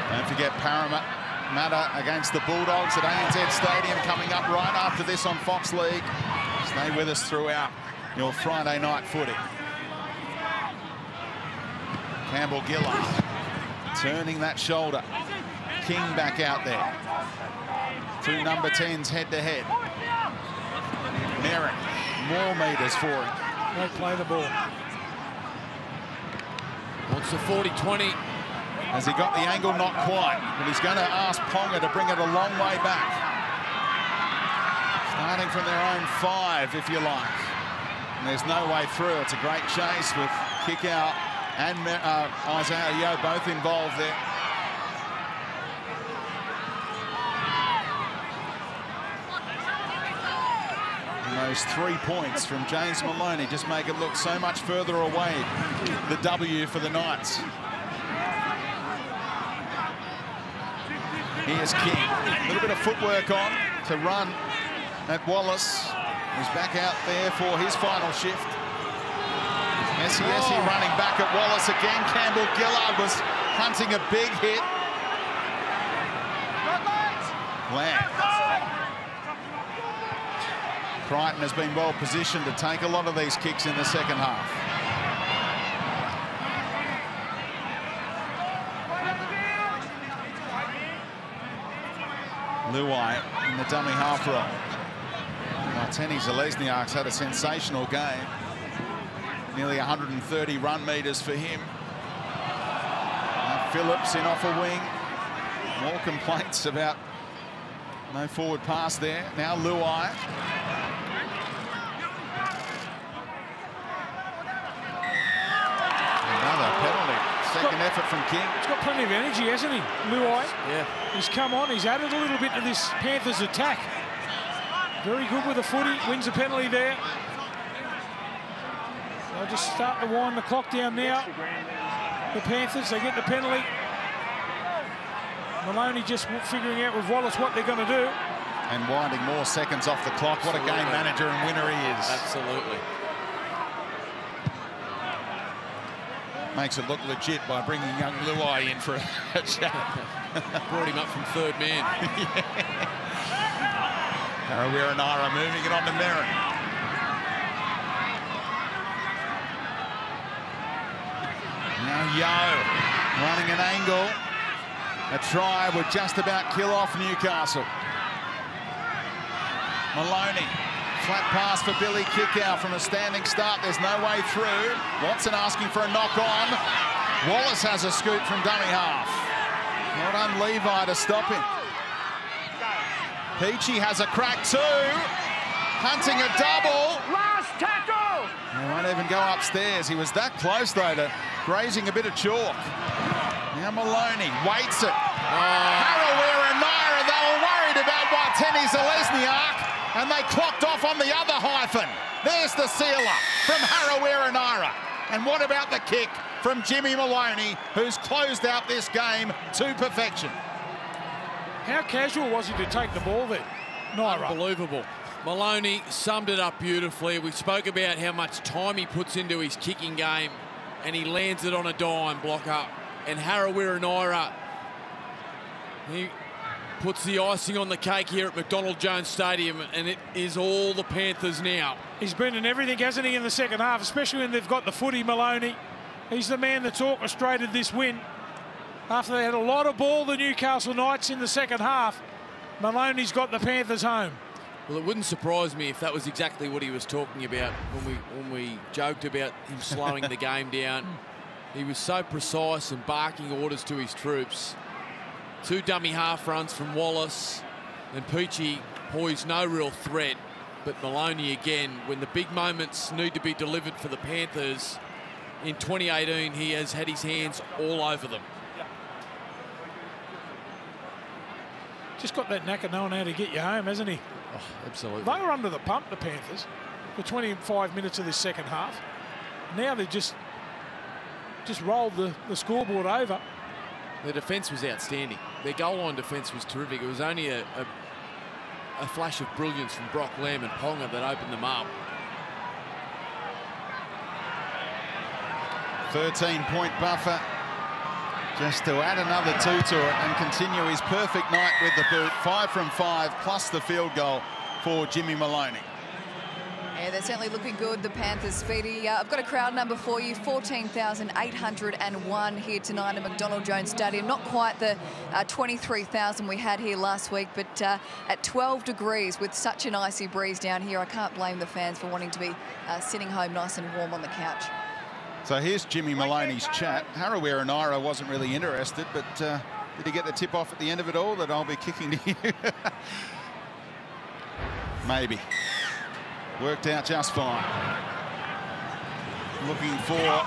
Don't forget Parramatta against the Bulldogs at ANZ Stadium coming up right after this on Fox League. Stay with us throughout your Friday night footy. Campbell-Gillard turning that shoulder. King back out there. 2 number 10s head-to-head. Merrin, more metres for him. They play the ball. Wants the 40-20. Has he got the angle? Not quite. But he's going to ask Ponga to bring it a long way back. Starting from their own 5, if you like. And there's no way through. It's a great chase with Kikau and Isaah Yeo both involved there. And those 3 points from James Maloney just make it look so much further away, the W for the Knights. Here's King. A little bit of footwork on to run at Wallace, who's back out there for his final shift. Essie Essie running back at Wallace again. Campbell-Gillard was hunting a big hit. Lamb. Crichton has been well positioned to take a lot of these kicks in the second half. Luai in the dummy half roll. Watene-Zelezniak's had a sensational game. Nearly 130 run metres for him. And Phillips in off a wing. More complaints about no forward pass there. Now Luai. Another penalty. Second effort from King. He's got plenty of energy, hasn't he, Luai? Yeah. He's come on. He's added a little bit to this Panthers attack. Very good with the footy. Wins the penalty there. They'll just start to wind the clock down now. The Panthers, they get the penalty. Maloney just figuring out with Wallace what they're going to do. And winding more seconds off the clock. Absolutely. What a game manager and winner he is. Absolutely. Makes it look legit by bringing young Luai in for a chat. Brought him up from third man. Harawira-Naera moving it on to Merrin. Now Yeo running an angle. A try would just about kill off Newcastle. Maloney, flat pass for Billy Kikau from a standing start. There's no way through. Watson asking for a knock-on. Wallace has a scoop from dummy half. Well done Levi to stop him. Peachey has a crack too. Hunting a double. Last tackle! He won't even go upstairs. He was that close though to grazing a bit of chalk. Now Maloney waits it. Harawira-Naera, they were worried about Watene-Zelezniak, and they clocked off on the other hyphen. There's the sealer from Harawira-Naera. And what about the kick from Jimmy Maloney, who's closed out this game to perfection? How casual was he to take the ball there? Naera. Unbelievable. Maloney summed it up beautifully. We spoke about how much time he puts into his kicking game, and he lands it on a dime block up. And Harawira-Naera, he puts the icing on the cake here at McDonald Jones Stadium, and it is all the Panthers now. He's been in everything, hasn't he, in the second half, especially when they've got the footy, Maloney. He's the man that's orchestrated this win. After they had a lot of ball, the Newcastle Knights, in the second half, Maloney's got the Panthers home. Well, it wouldn't surprise me if that was exactly what he was talking about when we joked about him slowing the game down. He was so precise and barking orders to his troops. Two dummy half runs from Wallace, and Peachey poised no real threat, but Maloney again, when the big moments need to be delivered for the Panthers in 2018, he has had his hands all over them. Just got that knack of knowing how to get you home, hasn't he? Oh, absolutely. They were under the pump, the Panthers, for 25 minutes of this second half. Now they've just rolled the scoreboard over. Their defence was outstanding. Their goal line defence was terrific. It was only a flash of brilliance from Brock Lamb and Ponga that opened them up. 13-point buffer just to add another two to it and continue his perfect night with the boot. 5 from 5 plus the field goal for Jimmy Maloney. Yeah, they're certainly looking good, the Panthers, Speedy. I've got a crowd number for you, 14,801 here tonight at McDonald Jones Stadium. Not quite the 23,000 we had here last week, but at 12 degrees with such an icy breeze down here, I can't blame the fans for wanting to be sitting home nice and warm on the couch. So here's Jimmy Maloney's chat. Harawira-Naera wasn't really interested, but did he get the tip-off at the end of it all that I'll be kicking to you? Maybe. Worked out just fine. Looking for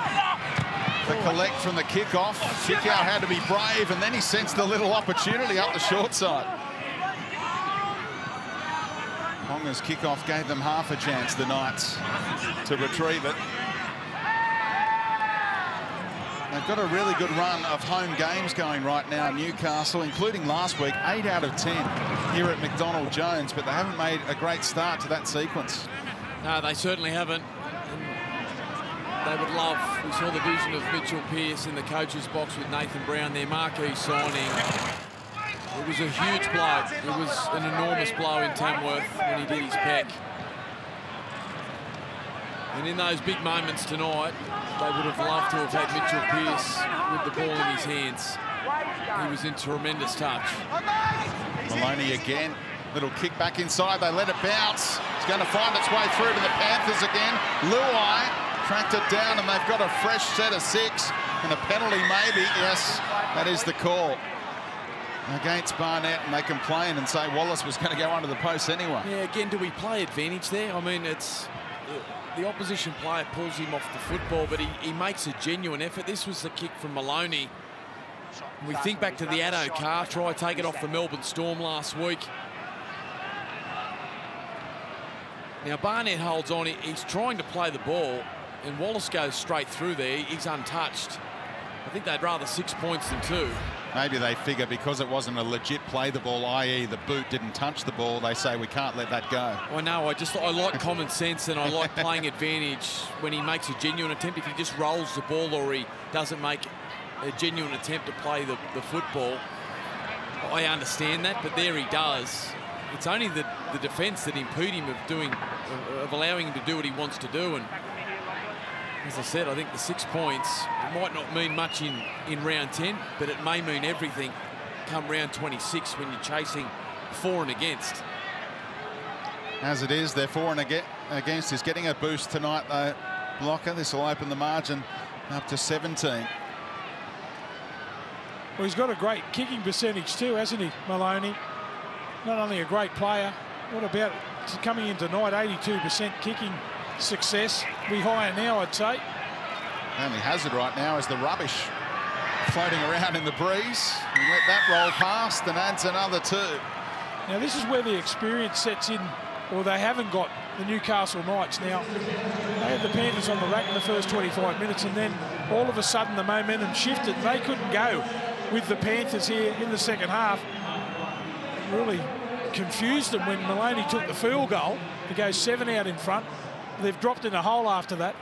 the collect from the kickoff. Kikau had to be brave, and then he sensed a little opportunity up the short side. Ponga's kickoff gave them half a chance, the Knights, to retrieve it. They've got a really good run of home games going right now, Newcastle, including last week, 8 out of 10 here at McDonald Jones, but they haven't made a great start to that sequence. No, they certainly haven't. And they would love, we saw the vision of Mitchell Pearce in the coach's box with Nathan Brown, their marquee signing. It was a huge blow. It was an enormous blow in Tamworth when he did his peck. And in those big moments tonight, they would have loved to have had Mitchell Pearce with the ball in his hands. He was in tremendous touch. Maloney again, little kick back inside. They let it bounce. It's going to find its way through to the Panthers again. Luai tracked it down, and they've got a fresh set of six. And a penalty maybe. Yes, that is the call against Barnett, and they complain and say Wallace was going to go under the post anyway. Yeah, again, do we play advantage there? I mean, it's... The opposition player pulls him off the football, but he makes a genuine effort. This was the kick from Maloney. We think back to the Addo Carr try, take it off the Melbourne Storm last week. Now Barnett holds on. He's trying to play the ball, and Wallace goes straight through there. He's untouched. I think they'd rather 6 points than two. Maybe they figure because it wasn't a legit play the ball, i.e. the boot didn't touch the ball, they say we can't let that go. I know, I like common sense, and I like playing advantage when he makes a genuine attempt. If he just rolls the ball or he doesn't make a genuine attempt to play the football, I understand that, but there he does. It's only the defence that impede him of doing, of allowing him to do what he wants to do. And as I said, I think the 6 points might not mean much in round 10, but it may mean everything come round 26 when you're chasing for and against. As it is, they're for and against. Is getting a boost tonight, though, Blocker. This will open the margin up to 17. Well, he's got a great kicking percentage too, hasn't he, Maloney? Not only a great player, what about coming in tonight, 82% kicking success. We higher now, I'd say. The only hazard right now is the rubbish floating around in the breeze. You let that roll past and adds another two. Now, this is where the experience sets in, or they haven't got the Newcastle Knights now. They had the Panthers on the rack in the first 25 minutes, and then all of a sudden the momentum shifted. They couldn't go with the Panthers here in the second half. It really confused them when Maloney took the field goal to go 7 out in front. They've dropped in a hole after that.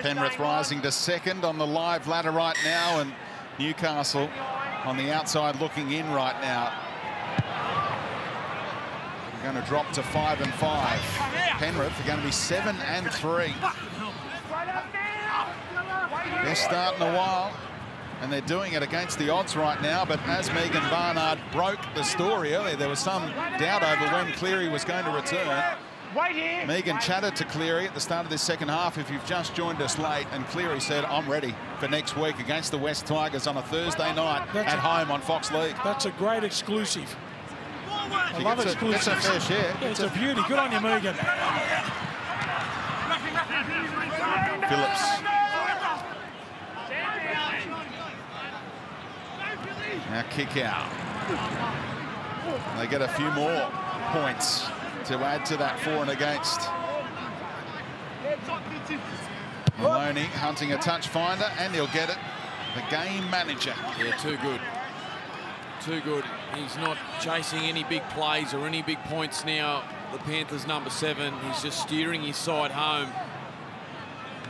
Penrith rising to second on the live ladder right now, and Newcastle on the outside looking in right now. They're going to drop to 5 and 5. Penrith are going to be 7 and 3. They're starting a while, and they're doing it against the odds right now. But as Megan Barnard broke the story earlier, there was some doubt over when Cleary was going to return. Megan chatted to Cleary at the start of this second half, if you've just joined us late, and Cleary said, I'm ready for next week against the West Tigers on a Thursday night at home on Fox League. That's a great exclusive. I love exclusives. It's a fair share. Yeah, it's a beauty. Good on you, Megan. Phillips. Now kick out. They get a few more points to add to that for and against. Maloney hunting a touch finder, and he'll get it. The game manager. Yeah, too good. Too good. He's not chasing any big plays or any big points now. The Panthers number 7. He's just steering his side home.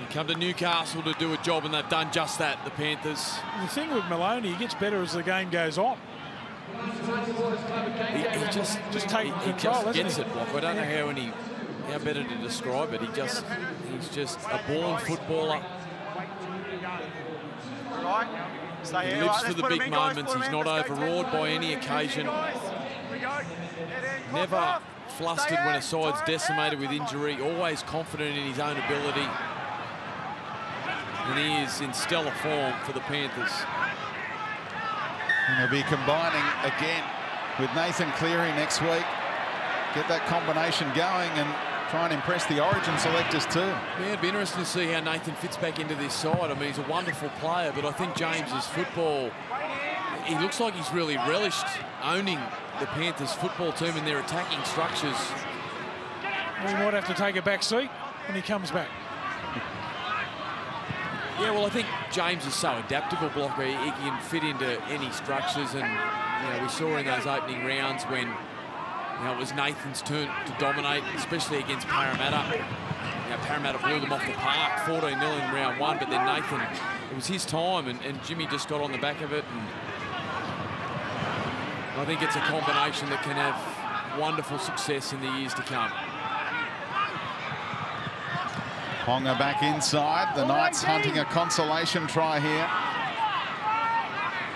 You come to Newcastle to do a job, and they've done just that, the Panthers. The thing with Maloney, he gets better as the game goes on. He just taking control, doesn't he? Gets it, Block. I don't know how better to describe it. He's just a born footballer. He lives for the big moments. He's not overawed by any occasion. Never flustered when a side's decimated with injury. Always confident in his own ability. And he is in stellar form for the Panthers. And they'll be combining again with Nathan Cleary next week. Get that combination going and try and impress the Origin selectors too. Yeah, it'd be interesting to see how Nathan fits back into this side. I mean, he's a wonderful player, but I think James's football, he looks like he's really relished owning the Panthers football team and their attacking structures. We might have to take a back seat when he comes back. Yeah, well, I think James is so adaptable, Blocker. He can fit into any structures, and you know, we saw in those opening rounds when it was Nathan's turn to dominate, especially against Parramatta. Parramatta blew them off the park, 14-0 in round 1, but then Nathan, it was his time, and Jimmy just got on the back of it. And I think it's a combination that can have wonderful success in the years to come. Ponga back inside. The Knights hunting a consolation try here.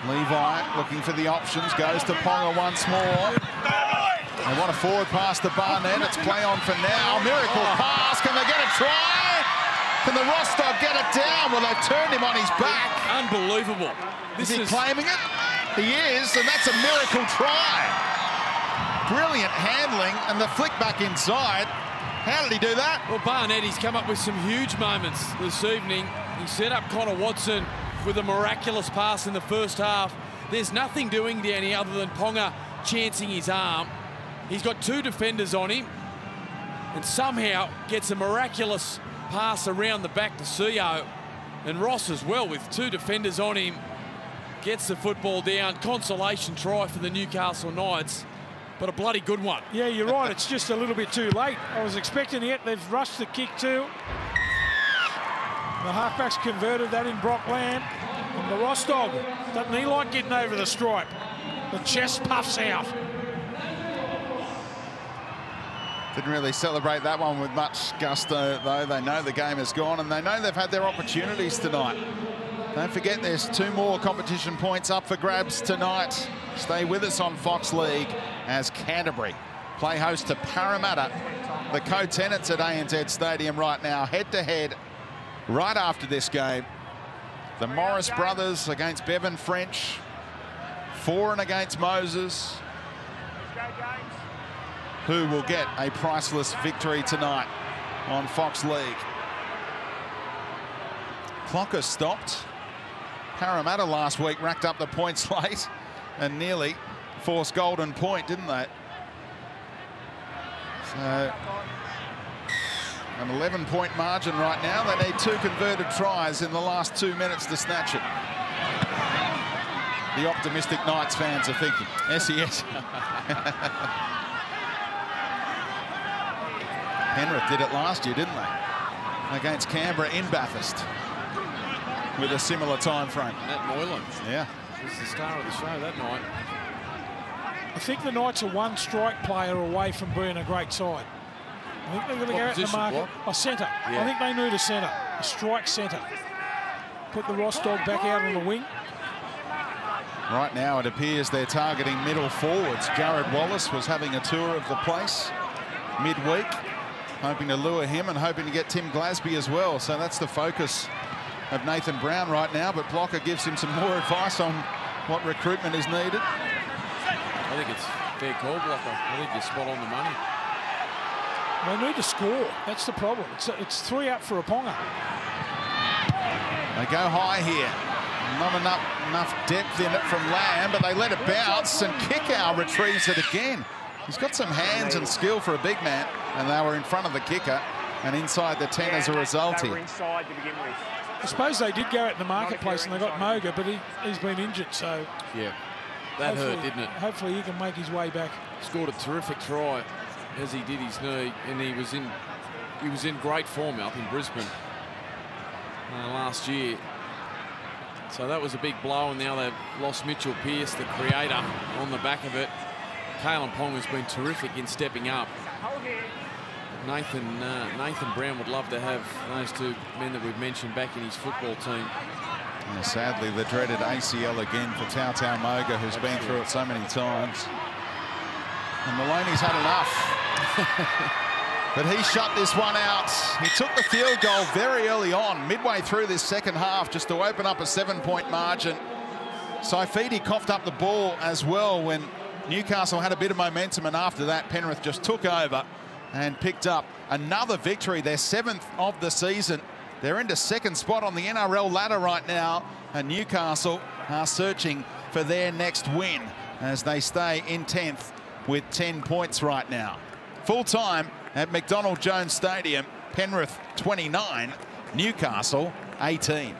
Levi looking for the options, goes to Ponga once more. They want a forward pass to Barnett. It's play on for now. Miracle pass. Can they get a try? Can the Rostock get it down? Well, they've turned him on his back. Unbelievable. Is he claiming it? He is, and that's a miracle try. Brilliant handling, and the flick back inside. How did he do that? Well, Barnett, he's come up with some huge moments this evening. He set up Connor Watson with a miraculous pass in the first half. There's nothing doing, Danny, other than Ponga chancing his arm. He's got 2 defenders on him and somehow gets a miraculous pass around the back to Sione. And Ross as well, with 2 defenders on him, gets the football down. Consolation try for the Newcastle Knights, but a bloody good one. Yeah, you're right. It's just a little bit too late. I was expecting it. They've rushed the kick too. The halfback's converted that in Brock Lamb. And the Ross dog, doesn't he like getting over the stripe? The chest puffs out. Didn't really celebrate that one with much gusto, though. They know the game is gone, and they know they've had their opportunities tonight. Don't forget, there's 2 more competition points up for grabs tonight. Stay with us on Fox League as Canterbury play host to Parramatta, the co-tenants at ANZ Stadium right now, head-to-head, right after this game. The Morris brothers against Bevan French, Foran against Moses, who will get a priceless victory tonight on Fox League. Clock has stopped. Parramatta last week racked up the points late and nearly forced Golden Point, didn't they? An 11-point margin right now. They need 2 converted tries in the last 2 minutes to snatch it. The optimistic Knights fans are thinking. Essie Essie. Penrith did it last year, didn't they? Against Canberra in Bathurst with a similar time frame. Matt Moylan. Yeah. He's the star of the show that night. I think the Knights are 1 strike player away from being a great side. I think they're going to go out in the market. A centre. Yeah. I think they need a centre, a strike centre. Put the Rostov back out on the wing. Right now it appears they're targeting middle forwards. Jarryd Wallace was having a tour of the place midweek, hoping to lure him and hoping to get Tim Glasby as well. So that's the focus of Nathan Brown right now, but Blocker gives him some more advice on what recruitment is needed. I think it's fair call, Blocker. I think you're spot on the money. They need to score. That's the problem. It's 3 up for a Ponga. They go high here. Not enough depth in it from Lamb, but they let it bounce, and Kikau retrieves it again. He's got some hands and skill for a big man, and they were in front of the kicker and inside the 10 as a result here. Inside to begin with. I suppose they did go out in the marketplace and they got Moga, but he's been injured, so... Yeah, that hurt, didn't it? Hopefully he can make his way back. Scored a terrific try as he did his knee, and he was in great form up in Brisbane last year. So that was a big blow, and now they've lost Mitchell Pearce, the creator, on the back of it. Kalyn Ponga has been terrific in stepping up. Nathan Brown would love to have those 2 men that we've mentioned back in his football team. And sadly, the dreaded ACL again for Tautau Moga, who's been through it so many times. And Maloney's had enough. But he shut this one out. He took the field goal very early on, midway through this second half, just to open up a 7-point margin. Saifiti coughed up the ball as well when Newcastle had a bit of momentum, and after that, Penrith just took over and picked up another victory, their 7th of the season. They're into 2nd spot on the NRL ladder right now, and Newcastle are searching for their next win as they stay in 10th with 10 points right now. Full time at McDonald Jones Stadium, Penrith 29, Newcastle 18.